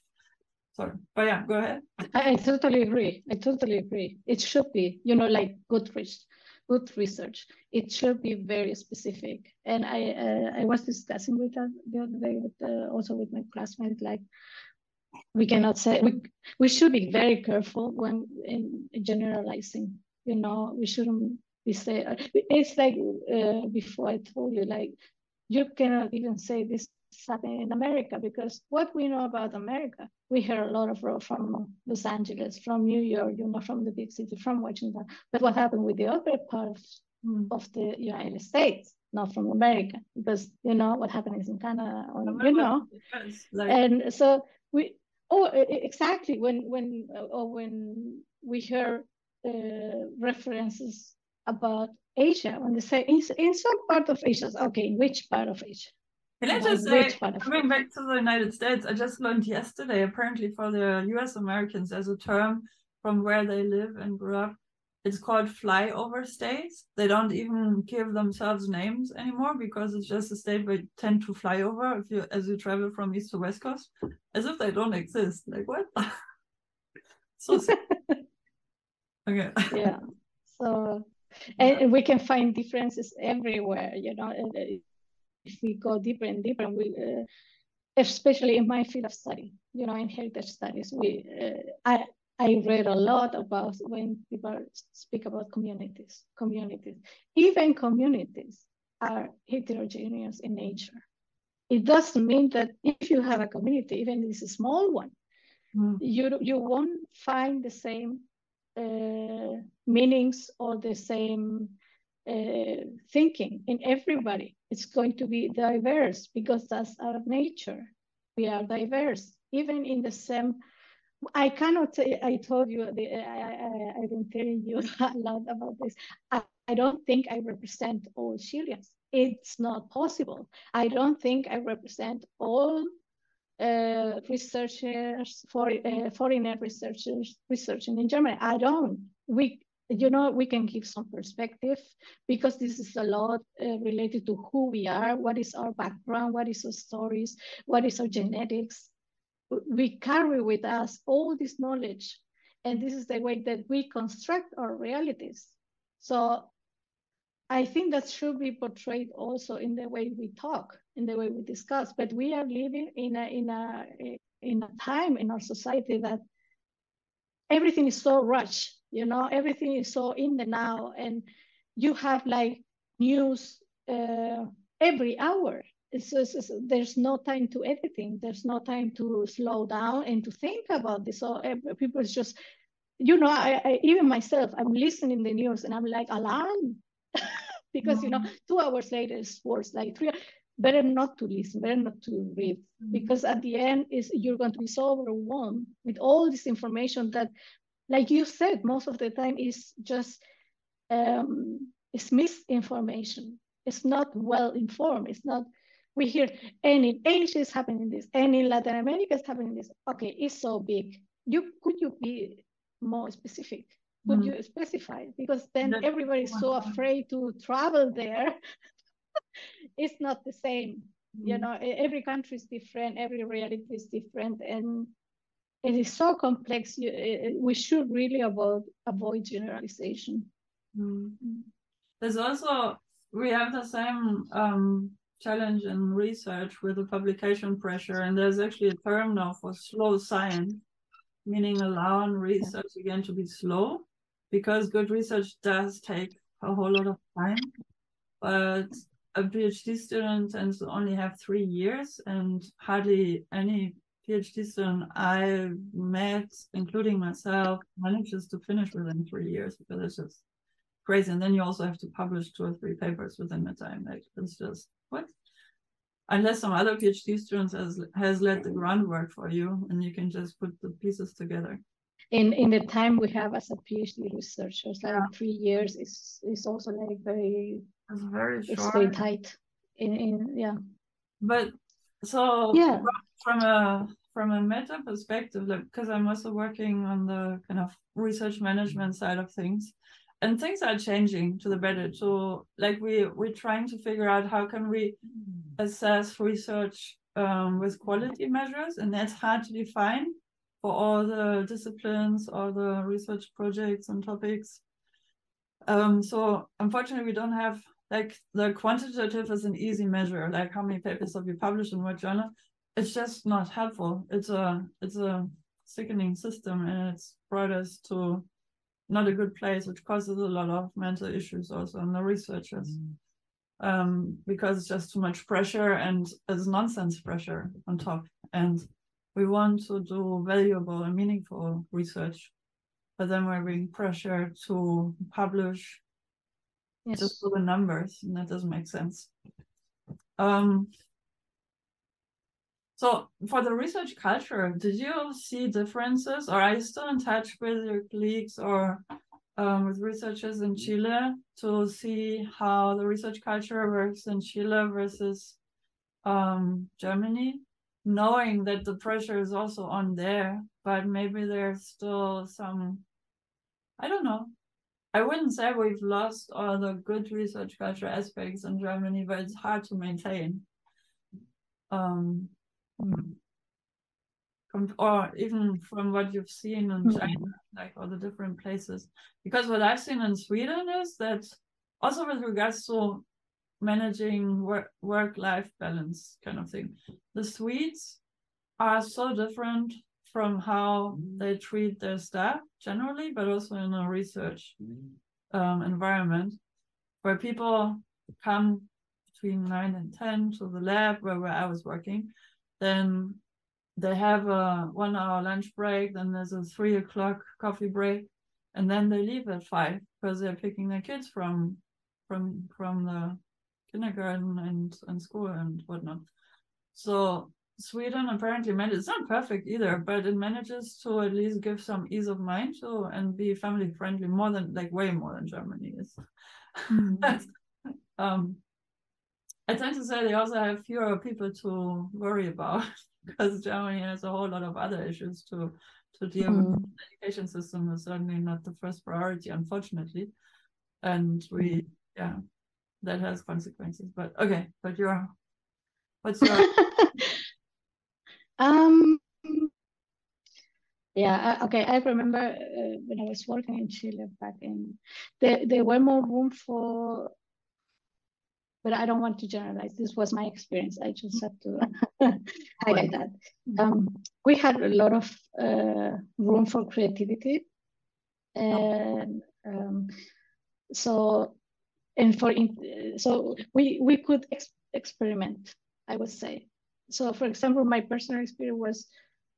Sorry, but yeah, go ahead. I, I totally agree. I totally agree. It should be, you know, like Goodreads. good research. It should be very specific. And I uh, I was discussing with that the other day, with, uh, also with my classmate, like we cannot say, we, we should be very careful when in generalizing, you know, we shouldn't be say, it's like uh, before I told you, like you cannot even say this happening in America, because what we know about America, we hear a lot of from Los Angeles, from New York, you know, from the big city, from Washington. But what happened with the other part mm. of the United States, not from America, because you know what happened is in Canada, or, you know, depends, like... and so we. Oh, exactly. When when or when we hear uh, references about Asia, when they say in, in some part of Asia, okay, which part of Asia? Can I just say, coming back to the United States, I just learned yesterday, apparently for the U S Americans, as a term from where they live and grew up, it's called flyover states. They don't even give themselves names anymore, because it's just a state where you tend to fly over if you, as you travel from east to west coast, as if they don't exist. Like, what? So okay. Yeah. So, and yeah. we can find differences everywhere, you know. If we go deeper and deeper, we, uh, especially in my field of study, you know, in heritage studies, we uh, I I read a lot about when people speak about communities, communities. Even communities are heterogeneous in nature. It doesn't mean that if you have a community, even if it's a small one, mm. you you won't find the same uh, meanings or the same Uh, thinking in everybody. It's going to be diverse, because that's our nature. We are diverse, even in the same. I cannot. I told you. The, I, I I've been telling you a lot about this. I, I don't think I represent all Chileans. It's not possible. I don't think I represent all uh, researchers, for uh, foreigner researchers researching in Germany. I don't. We. You know, we can give some perspective, because this is a lot uh, related to who we are, what is our background, what is our stories, what is our genetics. We carry with us all this knowledge, and this is the way that we construct our realities. So I think that should be portrayed also in the way we talk, in the way we discuss. But we are living in a, in a, in a time in our society that everything is so rushed. You know, everything is so in the now, and you have like news uh, every hour. It's, it's, it's, there's no time to editing. There's no time to slow down and to think about this. So uh, people is just, you know, I, I, even myself, I'm listening to the news and I'm like, alarm. Because, mm-hmm. you know, two hours later it's worse, like three. Better not to listen, better not to read, mm-hmm. because at the end is you're going to be so overwhelmed with all this information that, like you said, most of the time is just um, it's misinformation. It's not well informed. It's not. We hear, and in Asia is happening this, and in Latin America is happening this. Okay, it's so big. You could you be more specific? Could mm-hmm. you specify? Because then That's everybody is so afraid to travel there. It's not the same. Mm-hmm. You know, every country is different. Every reality is different, and. It is so complex. You, we should really avoid avoid generalization. Mm. There's also, we have the same um, challenge in research with the publication pressure, and there's actually a term now for slow science, meaning allowing research again to be slow, because good research does take a whole lot of time. But a PhD student tends to only have three years, and hardly any PhD student I met, including myself, manages to finish within three years because it's just crazy. And then you also have to publish two or three papers within the time. Like, it's just what? Unless some other PhD students has has laid the groundwork for you, and you can just put the pieces together. In in the time we have as a PhD researcher, like yeah. three years is is also like very it's very short. It's very tight. In in yeah. But so yeah. from a from a meta perspective, like, because I'm also working on the kind of research management side of things, and things are changing to the better. So like we we're trying to figure out how can we assess research um, with quality measures, and that's hard to define for all the disciplines, all the research projects and topics. Um, so unfortunately, we don't have, like, the quantitative is an easy measure, like how many papers have you published in what journal. It's just not helpful. It's a it's a sickening system, and it's brought us to not a good place, which causes a lot of mental issues also in the researchers, mm-hmm. um, because it's just too much pressure, and it's nonsense pressure on top. And we want to do valuable and meaningful research, but then we're being pressured to publish yes. just for the numbers, and that doesn't make sense. Um, so for the research culture, did you see differences, or are you still in touch with your colleagues or um, with researchers in Chile to see how the research culture works in Chile versus um, Germany? Knowing that the pressure is also on there, but maybe there's still some, I don't know. I wouldn't say we've lost all the good research culture aspects in Germany, but it's hard to maintain. Um, or even from what you've seen in China, like all the different places. Because what I've seen in Sweden is that also with regards to managing work work-life balance kind of thing, the Swedes are so different from how they treat their staff generally, but also in a research um, environment where people come between nine and ten to the lab where, where I was working. Then they have a one hour lunch break, then there's a three o'clock coffee break, and then they leave at five because they're picking their kids from from from the kindergarten and, and school and whatnot. So Sweden apparently manages, it's not perfect either, but it manages to at least give some ease of mind to and be family friendly more than, like, way more than Germany is. Mm-hmm. um, I tend to say they also have fewer people to worry about because Germany has a whole lot of other issues to, to deal mm-hmm. with. The education system is certainly not the first priority, unfortunately. And we, yeah. that has consequences, but okay. But you're, what's your? um, yeah, okay. I remember uh, when I was working in Chile back in, there there were more room for. But I don't want to generalize. This was my experience. I just have to highlight that. Um, we had a lot of uh, room for creativity, and um, so. And for so we we could ex experiment, I would say. So, for example, my personal experience was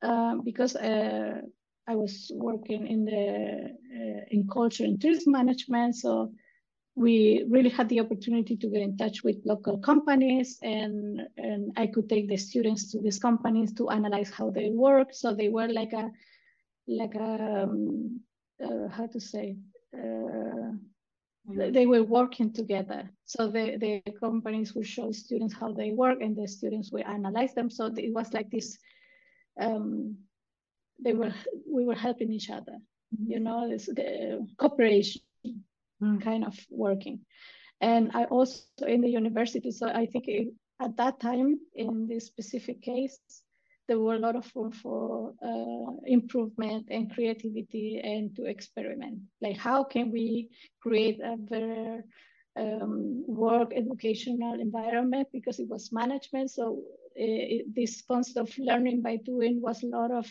uh, because uh, I was working in the uh, in culture and tourism management. So we really had the opportunity to get in touch with local companies, and and I could take the students to these companies to analyze how they work. So they were like a like a um, uh, how to say. Uh, They were working together. So the, the companies would show students how they work, and the students would analyze them. So it was like this, um, they were, we were helping each other, mm-hmm. you know, this the cooperation mm-hmm. kind of working. And I also in the university, so I think it, at that time, in this specific case, there were a lot of room for uh, improvement and creativity and to experiment. Like, how can we create a better um, work educational environment? Because it was management. So it, it, this concept of learning by doing was a lot of,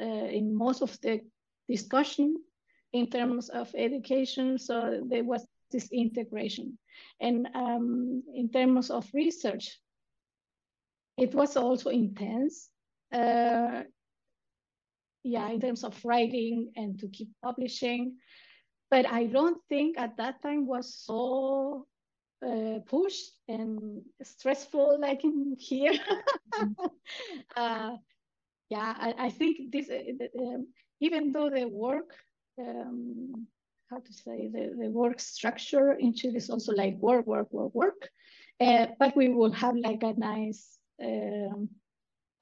uh, in most of the discussion in terms of education. So there was this integration. And um, in terms of research, it was also intense. Uh, yeah, in terms of writing and to keep publishing. But I don't think at that time was so uh, pushed and stressful like in here. uh, yeah, I, I think this, uh, um, even though the work, um, how to say, the, the work structure in Chile is also like work, work, work, work. Uh, but we will have like a nice um,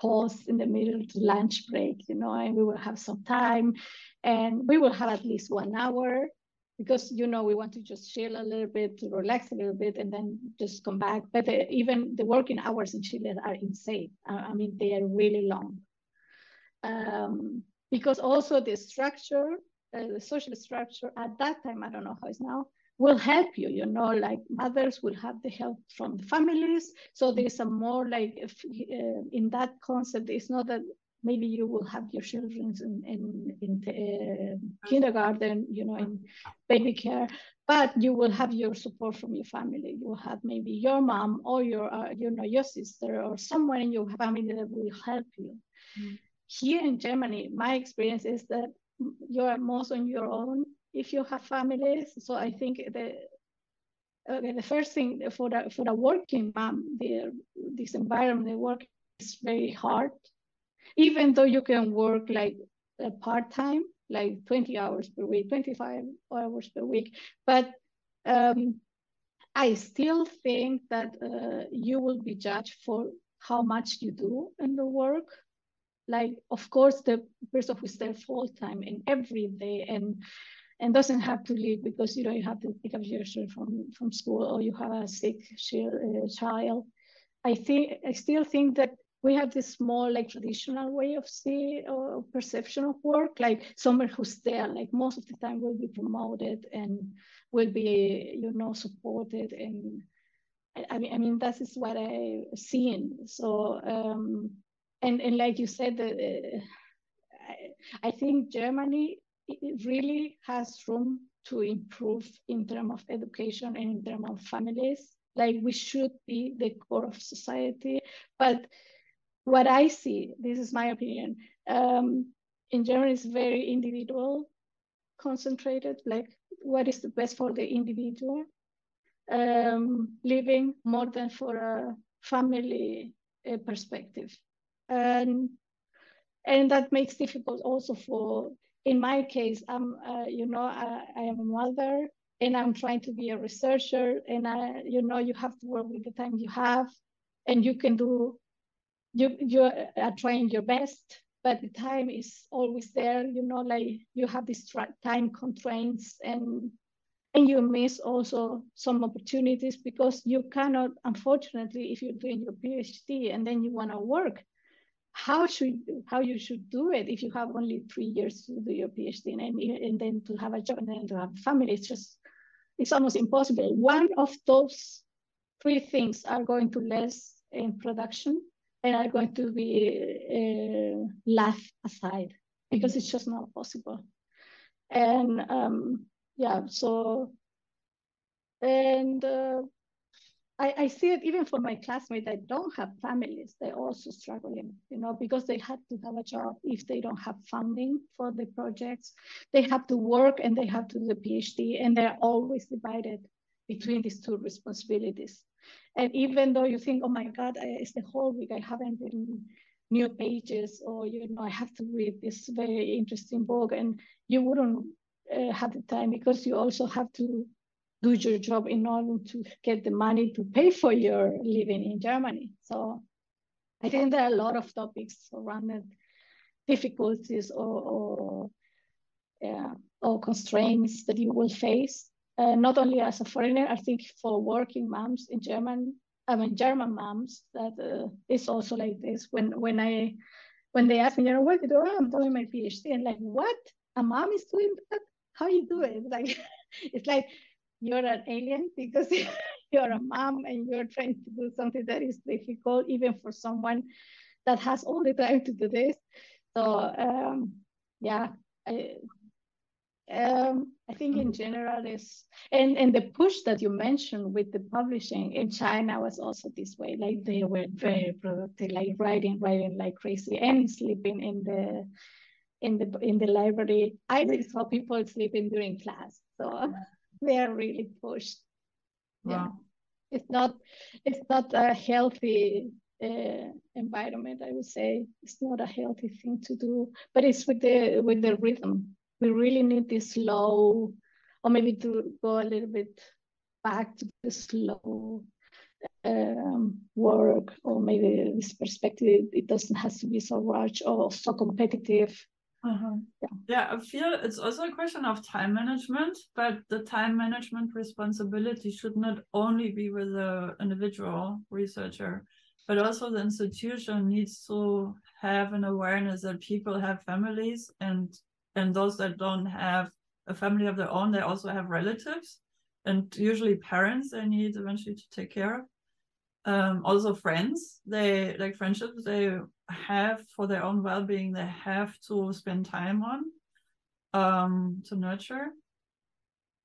pause in the middle to lunch break, you know, and we will have some time, and we will have at least one hour because, you know, we want to just chill a little bit, to relax a little bit, and then just come back. But uh, even the working hours in Chile are insane. I, I mean, they are really long. Um, because also the structure uh, the social structure at that time, I don't know how it's now, will help you, you know, like mothers will have the help from the families. So there's a more like, if, uh, in that concept, it's not that maybe you will have your children in, in, in uh, kindergarten, you know, in baby care, but you will have your support from your family. You will have maybe your mom or your, uh, you know, your sister or someone in your family that will help you. Mm. Here in Germany, my experience is that you are most on your own if you have families. So I think the okay, the first thing for the for the working mom, the, this environment they work is very hard. Even though you can work like a part-time, like twenty hours per week, twenty-five hours per week. But um, I still think that uh, you will be judged for how much you do in the work. Like, of course, the person who's there full-time and every day and and doesn't have to leave because, you know, you have to pick up your child from, from school or you have a sick child. I think I still think that we have this more like traditional way of see or perception of work, like someone who's there, like most of the time will be promoted and will be, you know, supported. And I mean, I mean that is what I've seen. So, um, and, and like you said, uh, I, I think Germany really has room to improve in terms of education and in terms of families. Like we should be the core of society, but what I see, this is my opinion, um, in Germany is very individual, concentrated, like what is the best for the individual um, living more than for a family uh, perspective. And, and that makes difficult also for, in my case, I'm, uh, you know, I, I am a mother and I'm trying to be a researcher and I, you know, you have to work with the time you have and you can do You, you are trying your best, but the time is always there, you know, like you have these time constraints and and you miss also some opportunities because you cannot, unfortunately, if you're doing your PhD and then you want to work, how should how you should do it if you have only three years to do your PhD and, and then to have a job and then to have a family, it's just, it's almost impossible. One of those three things are going to less in production and are going to be uh, left aside because it's just not possible. And um, yeah, so, and uh, I, I see it even for my classmates that don't have families, they're also struggling, you know, because they had to have a job if they don't have funding for the projects. They have to work and they have to do the PhD and they're always divided between these two responsibilities. And even though you think, oh my God, I, it's the whole week, I haven't written new pages, or you know, I have to read this very interesting book, and you wouldn't uh, have the time because you also have to do your job in order to get the money to pay for your living in Germany. So I think there are a lot of topics around the difficulties or or, yeah, or constraints that you will face. Uh, not only as a foreigner, I think for working moms in German, I mean German moms, that uh, it's also like this. When when I when they ask me, you know, what do you do? Oh, I'm doing my PhD, and like, what? A mom is doing that? How you do it? Like, it's like you're an alien because you're a mom and you're trying to do something that is difficult, even for someone that has all the time to do this. So um, yeah. I, Um, I think in general is, and, and the push that you mentioned with the publishing in China was also this way, like they were very productive, like writing, writing like crazy and sleeping in the, in the, in the library. I saw people sleeping during class. So they are really pushed. Wow. Yeah. It's not, it's not a healthy Uh, environment, I would say. It's not a healthy thing to do, but it's with the, with the rhythm. We really need this slow, or maybe to go a little bit back to the slow um, work, or maybe this perspective, it doesn't have to be so rushed or so competitive. Uh-huh. Yeah. Yeah, I feel it's also a question of time management, but the time management responsibility should not only be with the individual researcher, but also the institution needs to have an awareness that people have families and and those that don't have a family of their own, they also have relatives, and usually parents they need eventually to take care of. Um, also friends, they like friendships they have for their own well-being, they have to spend time on, um, to nurture.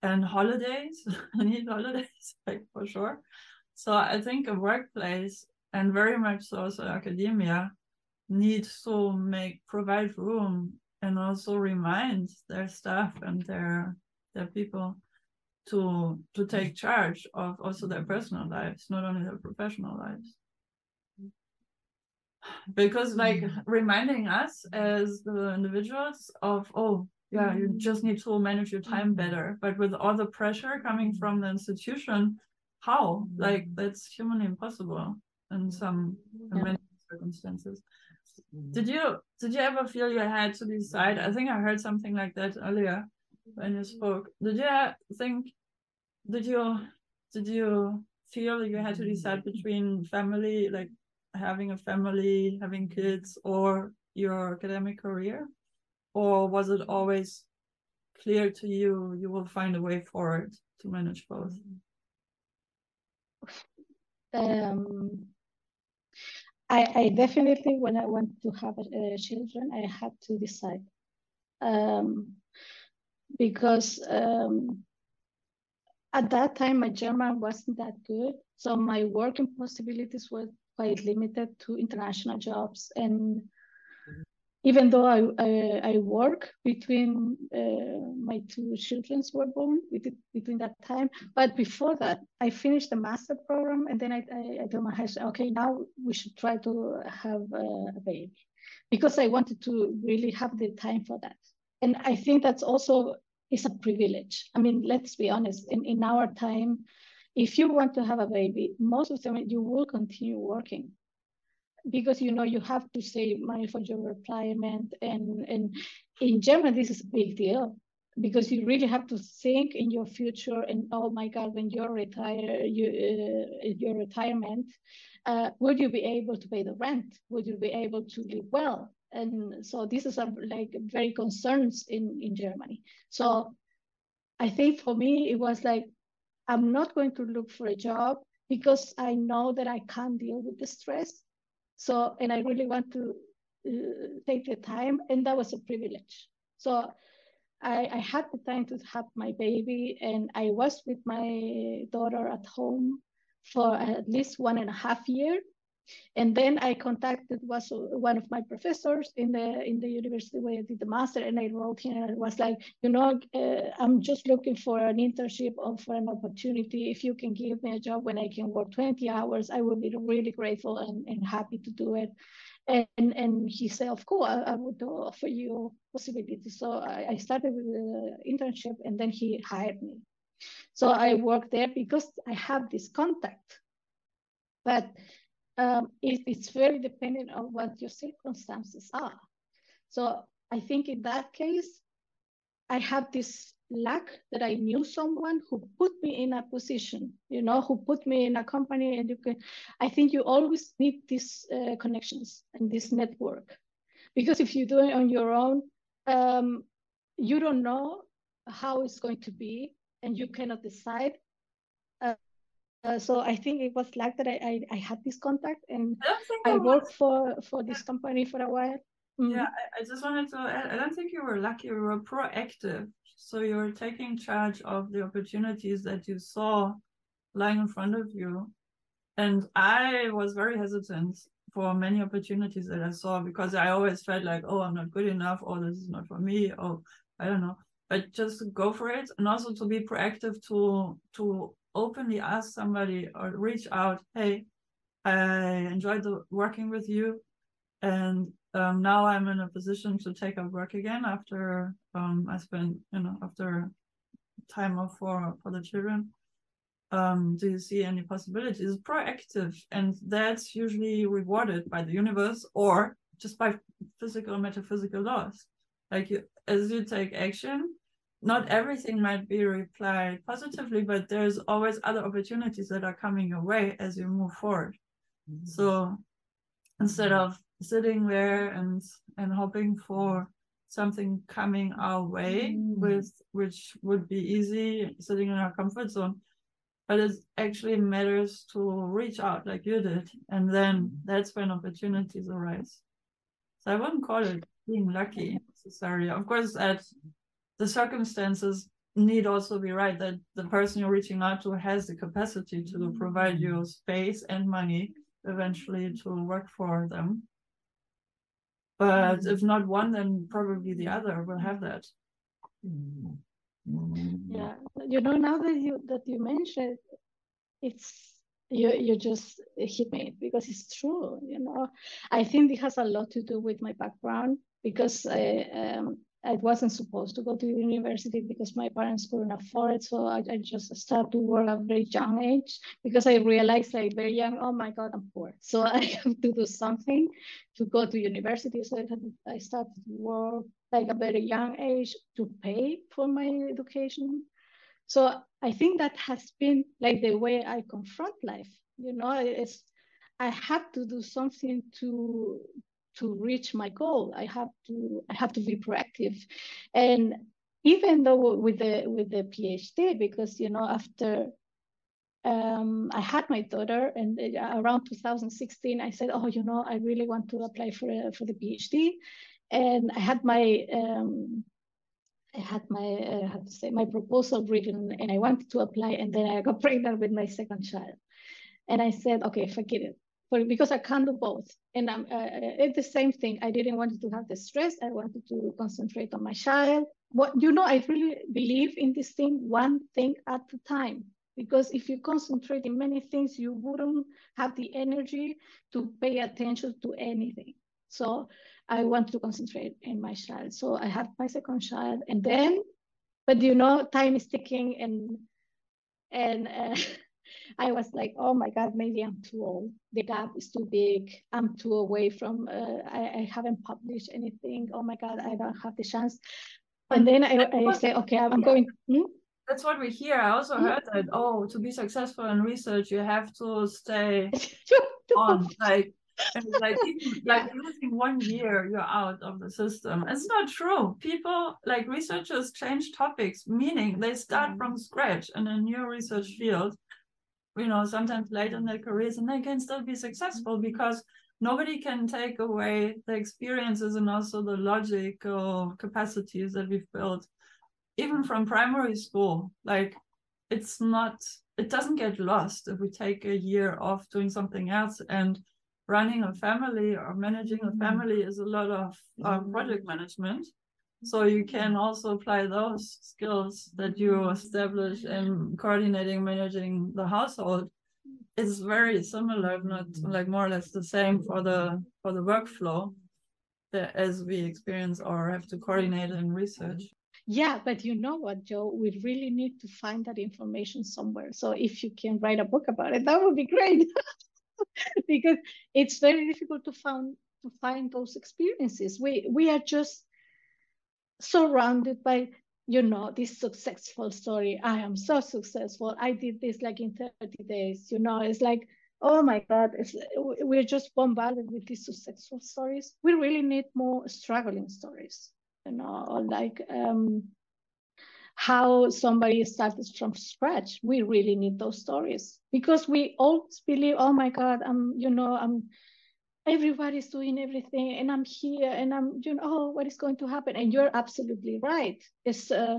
And holidays, I need holidays, like for sure. So I think a workplace, and very much so also academia, needs to make provide room and also remind their staff and their their people to to take charge of also their personal lives, not only their professional lives. Because like reminding us as the individuals of, oh, yeah, you just need to manage your time better. But with all the pressure coming from the institution, how? Like, that's humanly impossible in some in many circumstances. Did you did you ever feel you had to decide? I think I heard something like that earlier when you spoke. Did you think did you did you feel you had to decide between family, like having a family, having kids, or your academic career? Or was it always clear to you you will find a way forward to manage both? Um I, I definitely, when I want to have uh, children, I had to decide, um, because um, at that time my German wasn't that good, so my working possibilities were quite limited to international jobs. And even though I I, I work between uh, my two children were born within, between that time, but before that I finished the master program, and then I I, I told my husband, okay, now we should try to have a baby, because I wanted to really have the time for that. And I think that's also is a privilege. I mean, let's be honest. In in our time, if you want to have a baby, most of them you will continue working, because you know you have to save money for your retirement, and and in Germany this is a big deal, because you really have to think in your future. And oh my God, when you're retire, you uh, your retirement, uh, would you be able to pay the rent? Would you be able to live well? And so this is a, like very concerns in in Germany. So I think for me it was like, I'm not going to look for a job because I know that I can't deal with the stress. So, and I really want to uh, take the time, and that was a privilege. So I, I had the time to have my baby, and I was with my daughter at home for at least one and a half year. And then I contacted was one of my professors in the in the university where I did the master, and I wrote him and I was like, you know, uh, I'm just looking for an internship or for an opportunity. If you can give me a job when I can work twenty hours, I will be really grateful and, and happy to do it. And and he said, of course, I, I would offer you possibilities. So I, I started with an internship, and then he hired me. So I worked there because I have this contact. But Um, it, it's very dependent on what your circumstances are. So I think in that case, I have this luck that I knew someone who put me in a position, you know, who put me in a company. And you can, I think you always need these uh, connections and this network, because if you do it on your own, um, you don't know how it's going to be, and you cannot decide. Uh, Uh, so I think it was luck that I, I, I had this contact, and I, I worked for, for this company for a while. Mm-hmm. Yeah, I, I just wanted to add, I don't think you were lucky, you were proactive. So you were taking charge of the opportunities that you saw lying in front of you. And I was very hesitant for many opportunities that I saw, because I always felt like, oh, I'm not good enough, or this is not for me, or I don't know. But just go for it, and also to be proactive, to to openly ask somebody or reach out, hey, I enjoyed the, working with you, and um, now I'm in a position to take up work again after um, I spent, you know, after time off for, for the children. Um, do you see any possibilities? Proactive, and that's usually rewarded by the universe or just by physical, metaphysical laws. Like you, as you take action, not everything might be replied positively, but there's always other opportunities that are coming your way as you move forward. Mm-hmm. So instead of sitting there and and hoping for something coming our way mm. with which would be easy sitting in our comfort zone, but it actually matters to reach out like you did, and then that's when opportunities arise. So I wouldn't call it being lucky necessarily. Of course, at the circumstances need also be right, that the person you're reaching out to has the capacity to provide you space and money eventually to work for them. But if not one, then probably the other will have that. Yeah, you know, now that you that you mentioned, it's you you just hit me, because it's true. You know, I think it has a lot to do with my background, because I um. I wasn't supposed to go to university because my parents couldn't afford it. So I, I just started to work at a very young age, because I realized like very young, oh my God, I'm poor. So I have to do something to go to university. So I, had, I started to work like a very young age to pay for my education. So I think that has been like the way I confront life. You know, it's, I had to do something to, to reach my goal. I have to I have to be proactive. And even though with the with the PhD, because you know, after um, I had my daughter, and around two thousand sixteen, I said, oh, you know, I really want to apply for a, for the PhD. And I had my um, I had my uh, I have to say my proposal written, and I wanted to apply, and then I got pregnant with my second child. And I said, okay, forget it. Because I can't do both, and I'm, uh, it's the same thing. I didn't want to have the stress. I wanted to concentrate on my child. What you know, I really believe in this thing, one thing at a time. Because if you concentrate in many things, you wouldn't have the energy to pay attention to anything. So I wanted to concentrate in my child. So I had my second child, and then, but you know, time is ticking, and and. Uh, I was like, oh my God, maybe I'm too old. The gap is too big. I'm too away from, uh, I, I haven't published anything. Oh my God, I don't have the chance. And then I, I say, okay, I'm going. Hmm? That's what we hear. I also heard that, oh, to be successful in research, you have to stay on. Like, and like, like losing one year, you're out of the system. It's not true. People, like researchers change topics, meaning they start mm. from scratch in a new research field. You know, sometimes late in their careers, and they can still be successful because nobody can take away the experiences and also the logical capacities that we've built, even from primary school. Like, it's not, it doesn't get lost if we take a year off doing something else. And running a family or managing a family is a lot of uh, project management. So you can also apply those skills that you establish in coordinating, managing the household. It's very similar, if not like more or less the same for the for the workflow that as we experience or have to coordinate in research. Yeah, but you know what, Joe, we really need to find that information somewhere. So if you can write a book about it, that would be great. Because it's very difficult to find to find those experiences. We we are just surrounded by, you know, this successful story. I am so successful. I did this like in thirty days. You know, it's like, oh my God, it's, we're just bombarded with these successful stories. We really need more struggling stories, you know, or like um, how somebody started from scratch. We really need those stories, because we always believe, oh my God, I'm, you know, I'm, everybody's doing everything, and I'm here, and I'm, you know, oh, what is going to happen? And you're absolutely right. It's, uh,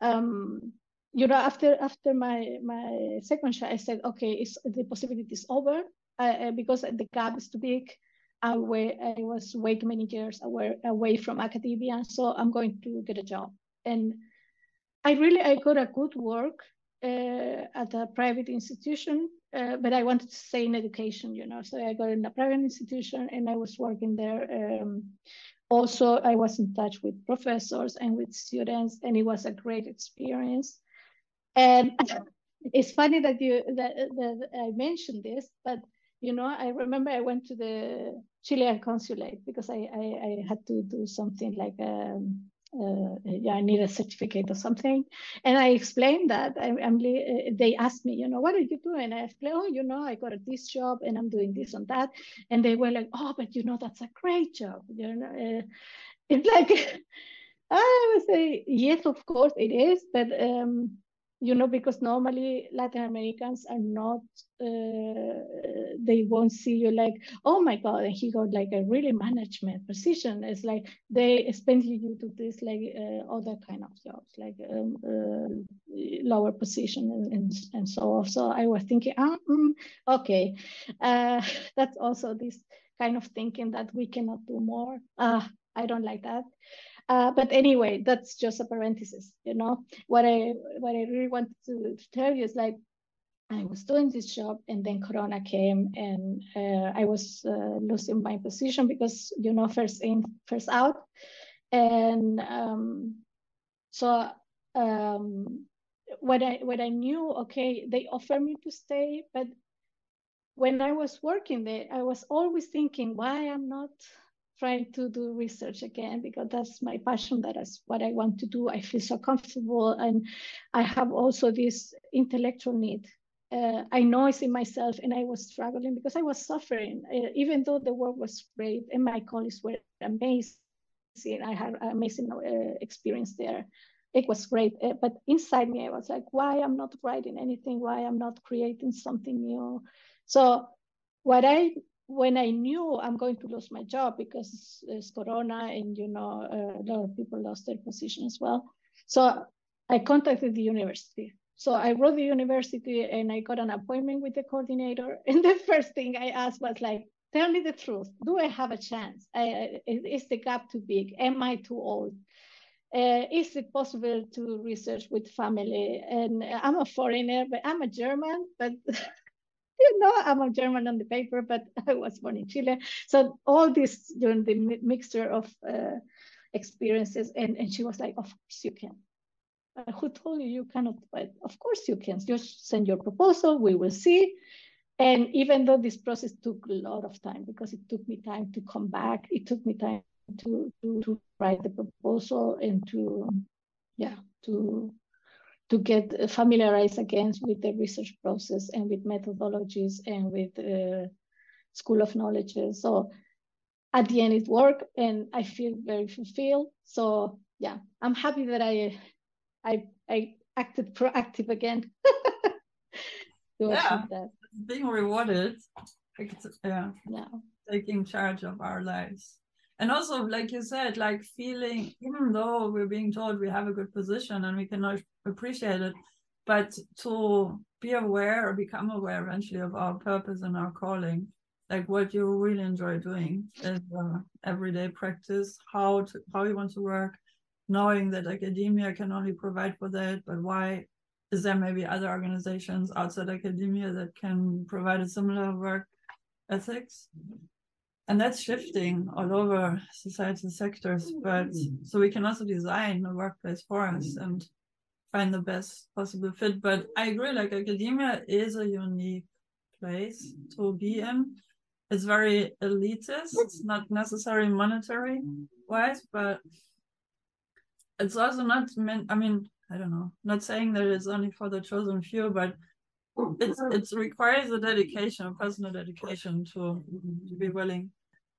um, you know, after after my my second shot, I said, okay, it's the possibility is over, uh, because the gap is too big. I, wait, I was way too many years away away from academia, so I'm going to get a job. And I really I got a good work uh, at a private institution. Uh, but I wanted to stay in education, you know, so I got in a private institution, and I was working there. Um, also, I was in touch with professors and with students, and it was a great experience. And it's funny that you that, that I mentioned this, but, you know, I remember I went to the Chilean consulate because I, I, I had to do something like um, Uh, yeah, I need a certificate or something. And I explained that. I, I'm, uh, they asked me, you know, what are you doing? I explained, oh, you know, I got this job, and I'm doing this and that. And they were like, oh, but you know, that's a great job. You know, uh, it's like, I would say, yes, of course it is, but, um, you know, because normally Latin Americans are not, uh, they won't see you like, oh my God, and he got like a really management position. It's like, they expect you to this, like uh, other kind of jobs, like um, uh, lower position and, and, and so on. So I was thinking, ah, mm, okay, uh, that's also this kind of thinking that we cannot do more. Uh, I don't like that. Uh, but anyway, that's just a parenthesis, you know. What I what I really wanted to, to tell you is like, I was doing this job and then Corona came and uh, I was uh, losing my position because, you know, first in, first out. And um, so um, when I, when I knew, okay, they offered me to stay, but when I was working there, I was always thinking why I'm not trying to do research again, because that's my passion, that is what I want to do. I feel so comfortable and I have also this intellectual need. Uh, I know it's in myself and I was struggling because I was suffering, uh, even though the work was great and my colleagues were amazing. I had amazing uh, experience there. It was great, uh, but inside me, I was like, why I'm not writing anything? Why I'm not creating something new? So what I when I knew I'm going to lose my job because it's, it's Corona and, you know, uh, a lot of people lost their position as well. So I contacted the university. So I wrote the university and I got an appointment with the coordinator. And the first thing I asked was like, tell me the truth. Do I have a chance? I, is the gap too big? Am I too old? Uh, is it possible to research with family? And I'm a foreigner, but I'm a German, but you know, I'm a German on the paper, but I was born in Chile. So all this, you know, the mixture of uh, experiences, and, and she was like, of course you can. Uh, who told you you cannot? But of course you can. Just send your proposal, we will see. And even though this process took a lot of time, because it took me time to come back, it took me time to, to, to write the proposal and to, yeah, to... to get familiarized again with the research process and with methodologies and with uh, school of knowledge. So at the end it worked and I feel very fulfilled. So yeah, I'm happy that I I, I acted proactive again. Yeah, that. Being rewarded, yeah, yeah, taking charge of our lives. And also, like you said, like feeling, even though we're being told we have a good position and we cannot appreciate it, but to be aware or become aware eventually of our purpose and our calling, like what you really enjoy doing is uh, everyday practice, how to, how you want to work, knowing that academia can only provide for that, but why is there maybe other organizations outside academia that can provide a similar work ethics? And that's shifting all over societal sectors, but so we can also design a workplace for us and find the best possible fit. But I agree, like academia is a unique place to be in. It's very elitist, it's not necessarily monetary wise, but it's also not meant, I mean, I don't know, not saying that it's only for the chosen few, but it's it requires a dedication, a personal dedication to, to be willing.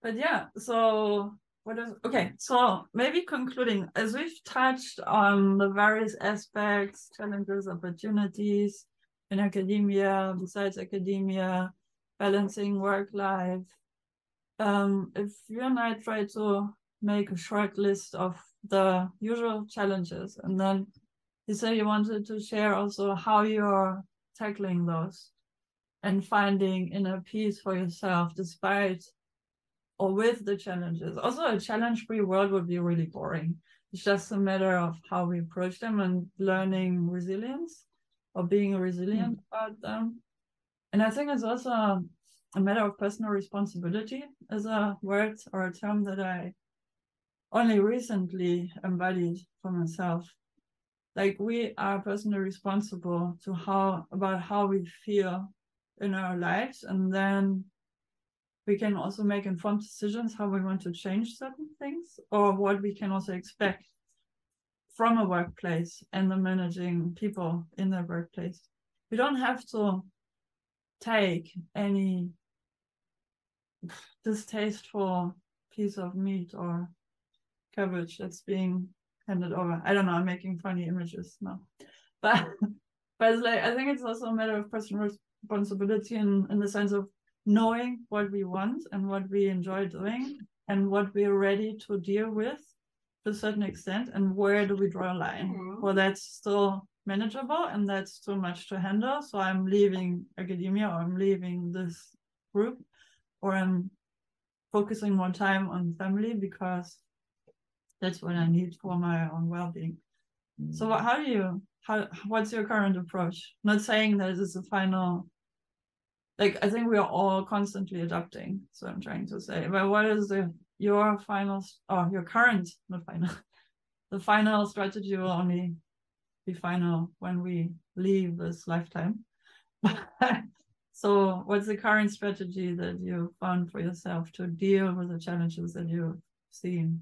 But yeah, so what is okay? So maybe concluding, as we've touched on the various aspects, challenges, opportunities in academia, besides academia, balancing work life. Um, if you and I try to make a short list of the usual challenges, and then you say you wanted to share also how you're tackling those and finding inner peace for yourself despite or with the challenges. Also, a challenge-free world would be really boring. It's just a matter of how we approach them and learning resilience or being resilient mm. about them. And I think it's also a matter of personal responsibility as a word or a term that I only recently embodied for myself. Like we are personally responsible to how about how we feel in our lives, and then we can also make informed decisions how we want to change certain things or what we can also expect from a workplace and the managing people in the workplace. We don't have to take any distasteful piece of meat or coverage that's being handed over. I don't know, I'm making funny images now. But, but it's like, I think it's also a matter of personal responsibility in, in the sense of knowing what we want and what we enjoy doing and what we're ready to deal with to a certain extent, and where do we draw a line. Mm-hmm. Well, that's still manageable and that's too much to handle, so I'm leaving academia, or I'm leaving this group, or I'm focusing more time on family because that's what I need for my own well-being. Mm-hmm. So how do you, how, what's your current approach? Not saying that it's a final, like, I think we are all constantly adapting, so I'm trying to say, but what is the, your final, or your current, not final, the final strategy will only be final when we leave this lifetime. So what's the current strategy that you found for yourself to deal with the challenges that you've seen?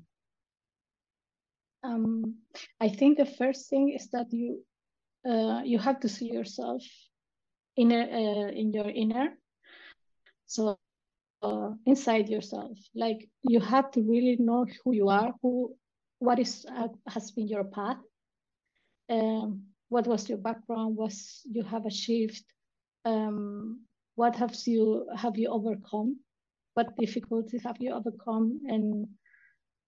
Um, I think the first thing is that you uh, you have to see yourself in, a, uh, in your inner, so uh, inside yourself. Like, you have to really know who you are, who, what is uh, has been your path, um, what was your background, what you have achieved, um, what have you have you overcome, what difficulties have you overcome, and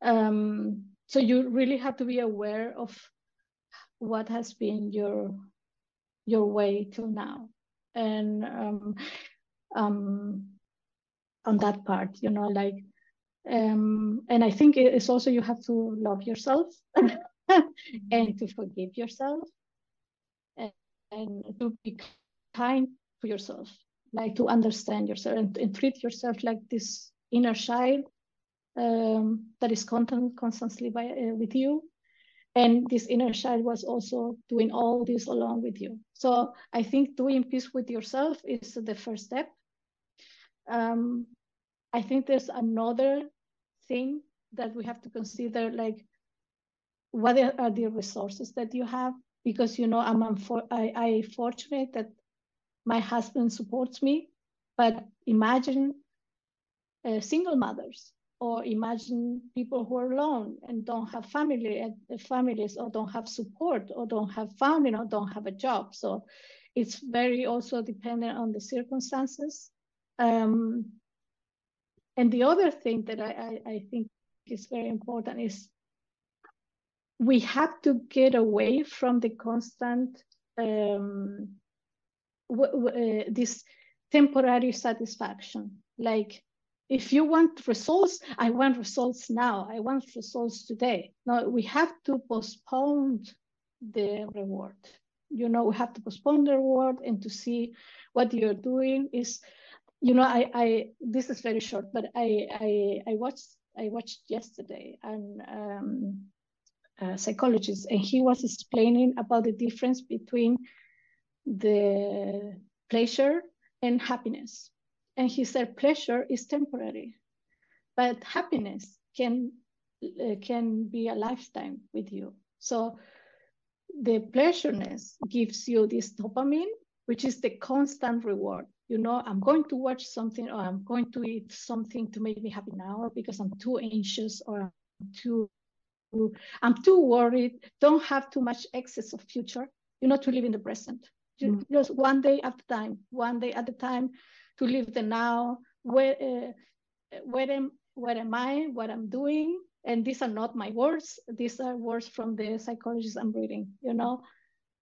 um, so you really have to be aware of what has been your your way till now, and um, um, on that part, you know, like, um, and I think it's also you have to love yourself and to forgive yourself, and, and to be kind to yourself, like to understand yourself and, and treat yourself like this inner child um that is content constantly by uh, with you, and this inner child was also doing all this along with you. So I think doing peace with yourself is the first step. um I think there's another thing that we have to consider, like, what are the resources that you have, because, you know, i'm unfor- I, I fortunate that my husband supports me, but imagine uh, single mothers, or imagine people who are alone and don't have family, uh, families, or don't have support, or don't have family, or don't have a job. So it's very also dependent on the circumstances. Um, and the other thing that I, I, I think is very important is we have to get away from the constant, um, w w uh, this temporary satisfaction. Like, if you want results, I want results now, I want results today. No, we have to postpone the reward. You know, we have to postpone the reward and to see what you're doing is, you know, I, I this is very short, but I, I, I watched, I watched yesterday an um, a psychologist, and he was explaining about the difference between the pleasure and happiness. And he said pleasure is temporary, but happiness can uh, can be a lifetime with you. So the pleasureness gives you this dopamine, which is the constant reward. You know, I'm going to watch something, or I'm going to eat something to make me happy now because I'm too anxious, or I'm too I'm too worried. Don't have too much excess of future, you know, to live in the present. Mm. Just one day at a time, one day at a time. To live the now, where, uh, where, am, where am I, what I'm doing, and these are not my words, these are words from the psychologist I'm reading, you know,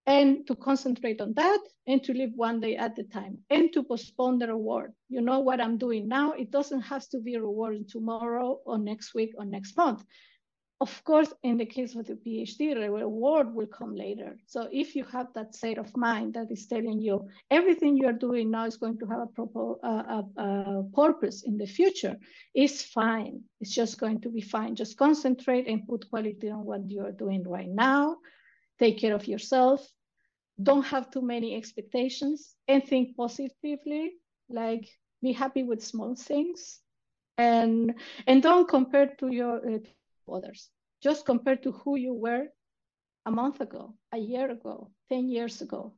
and to concentrate on that, and to live one day at a time, and to postpone the reward. You know, what I'm doing now, it doesn't have to be rewarded tomorrow, or next week, or next month. Of course, in the case of the PhD, the reward will come later. So if you have that state of mind that is telling you everything you are doing now is going to have a, proper, uh, a, a purpose in the future, it's fine. It's just going to be fine. Just concentrate and put quality on what you are doing right now. Take care of yourself. Don't have too many expectations, and think positively, like be happy with small things, and, and don't compare to your... Uh, others. Just compared to who you were a month ago, a year ago, ten years ago.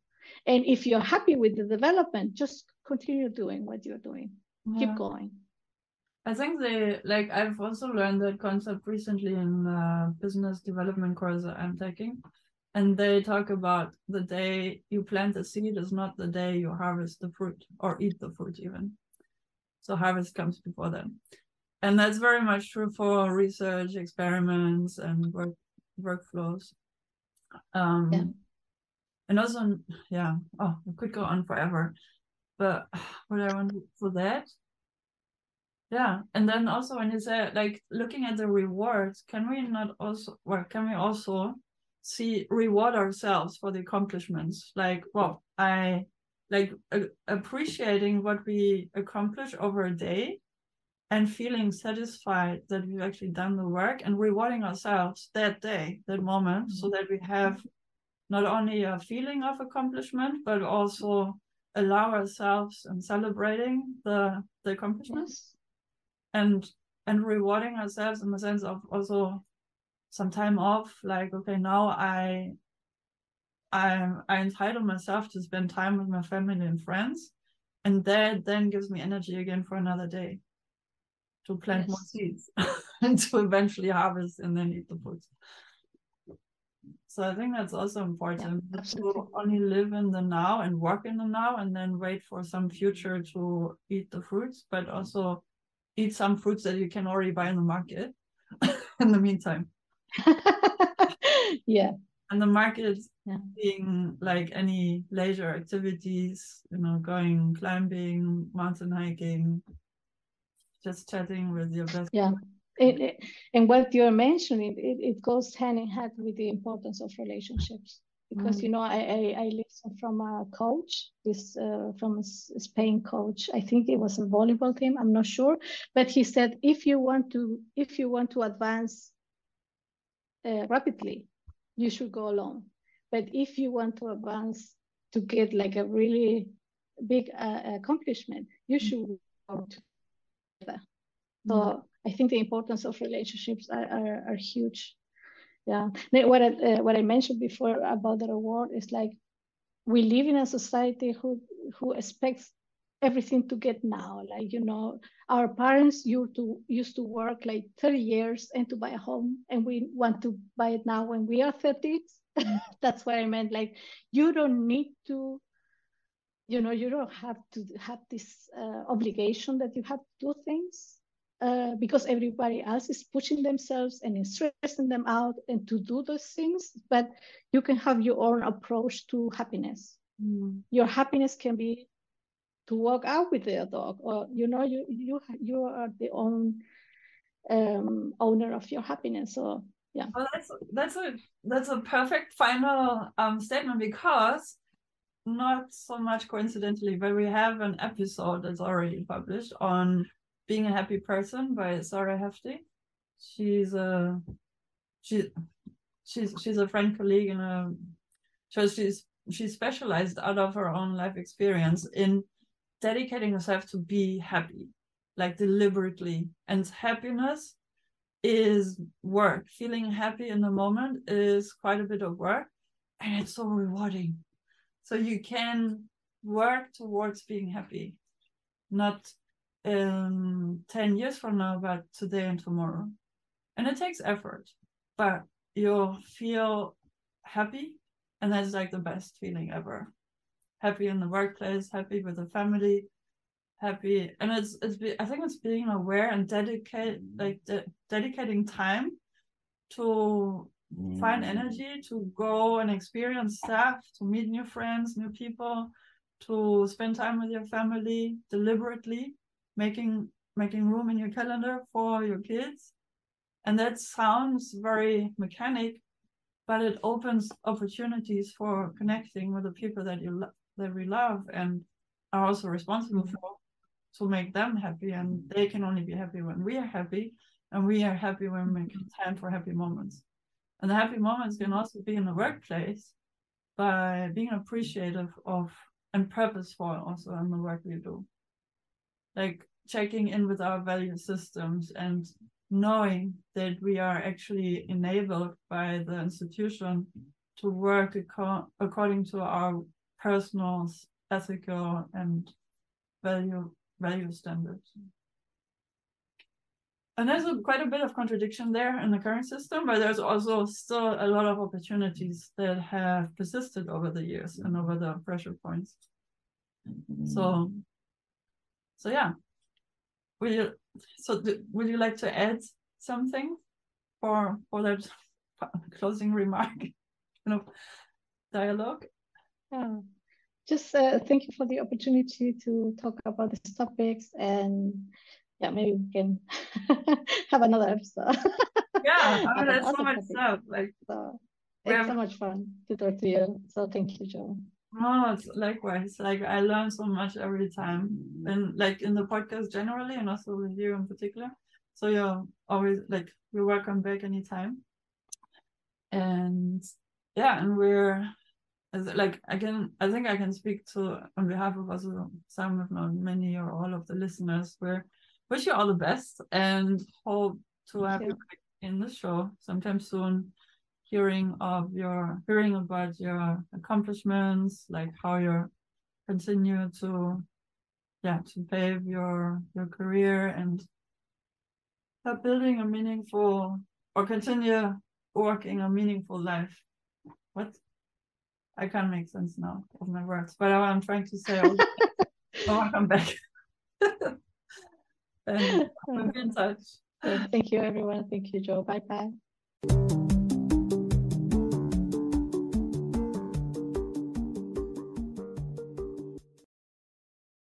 And if you're happy with the development, just continue doing what you're doing. Yeah. Keep going. I think they, like, I've also learned that concept recently in uh, business development course that I'm taking. And they talk about the day you plant a seed is not the day you harvest the fruit or eat the fruit even. So harvest comes before that. And that's very much true for research, experiments, and work workflows. Um, yeah. And also, yeah, oh, it could go on forever. But what I want for that? Yeah. And then also when you say, like, looking at the rewards, can we not also, well, can we also see, reward ourselves for the accomplishments? Like, well, I, like, uh, appreciating what we accomplish over a day and feeling satisfied that we've actually done the work and rewarding ourselves that day, that moment, mm-hmm. so that we have not only a feeling of accomplishment, but also allow ourselves and celebrating the, the accomplishments. Yes. and and rewarding ourselves in the sense of also some time off, like, okay, now I, I, I entitle myself to spend time with my family and friends, and that then gives me energy again for another day to plant yes. more seeds and to eventually harvest and then eat the fruits. So I think that's also important. Yeah, to only live in the now and work in the now and then wait for some future to eat the fruits, but also eat some fruits that you can already buy in the market in the meantime. Yeah. And the market yeah. being like any leisure activities, you know, going climbing, mountain hiking, just chatting with your best yeah friend. It, it, and what you're mentioning, it, it goes hand in hand with the importance of relationships, because mm-hmm. you know, I, I I listened from a coach, this uh, from a Spain coach, I think it was a volleyball team, I'm not sure, but he said if you want to if you want to advance Uh, rapidly, you should go alone. But if you want to advance to get like a really big uh, accomplishment, you should work together. So mm-hmm. I think the importance of relationships are are, are huge. Yeah. Now, what I, uh, what I mentioned before about the reward is like we live in a society who who expects everything to get now. Like, you know, our parents used to used to work like thirty years and to buy a home, and we want to buy it now when we are thirty. That's what I meant. Like, you don't need to, you know, you don't have to have this uh, obligation that you have to do things uh, because everybody else is pushing themselves and stressing them out and to do those things. But you can have your own approach to happiness. Mm. Your happiness can be to walk out with their dog, or you know, you you you are the own um, owner of your happiness. So yeah, well, that's that's a that's a perfect final um, statement, because not so much coincidentally, but we have an episode that's already published on being a happy person by Sarah Hefty. She's a she she's she's a friend colleague and a so she's she specialized out of her own life experience in dedicating yourself to be happy, like deliberately. And happiness is work. Feeling happy in the moment is quite a bit of work, and it's so rewarding. So you can work towards being happy, not um, ten years from now, but today and tomorrow. And it takes effort, but you'll feel happy, and that's like the best feeling ever. Happy in the workplace, happy with the family, happy, and it's it's. Be, I think it's being aware and dedicate like de dedicating time to mm. find energy to go and experience stuff, to meet new friends, new people, to spend time with your family deliberately, making making room in your calendar for your kids, and that sounds very mechanic, but it opens opportunities for connecting with the people that you love. That we love and are also responsible for, to make them happy, and they can only be happy when we are happy, and we are happy when we make time for happy moments. And the happy moments can also be in the workplace by being appreciative of and purposeful also in the work we do, like checking in with our value systems and knowing that we are actually enabled by the institution to work ac according to our personal, ethical, and value value standards. And there's a, quite a bit of contradiction there in the current system, but there's also still a lot of opportunities that have persisted over the years and over the pressure points. So, so yeah. Will you, so do, would you like to add something for, for that closing remark, you know, dialogue? Yeah. Just uh, thank you for the opportunity to talk about these topics, and yeah, maybe we can have another episode. Yeah, I mean, that's so much stuff. Like, so, it's have... so much fun to talk to you. So thank you, Jo. No, it's likewise. Like, I learn so much every time, and like in the podcast generally, and also with you in particular. So you're always like, you're welcome back anytime. And yeah, and we're. Like I can, I think I can speak to on behalf of us, some if not many or all of the listeners. We wish you all the best and hope to have you back in the show sometime soon. Hearing of your, hearing about your accomplishments, like how you continue to, yeah, to pave your your career and start building a meaningful or continue working a meaningful life. What? I can't make sense now of my words, but I'm trying to say, oh, welcome back. And we'll be in touch. Thank you, everyone. Thank you, Jo. Bye bye.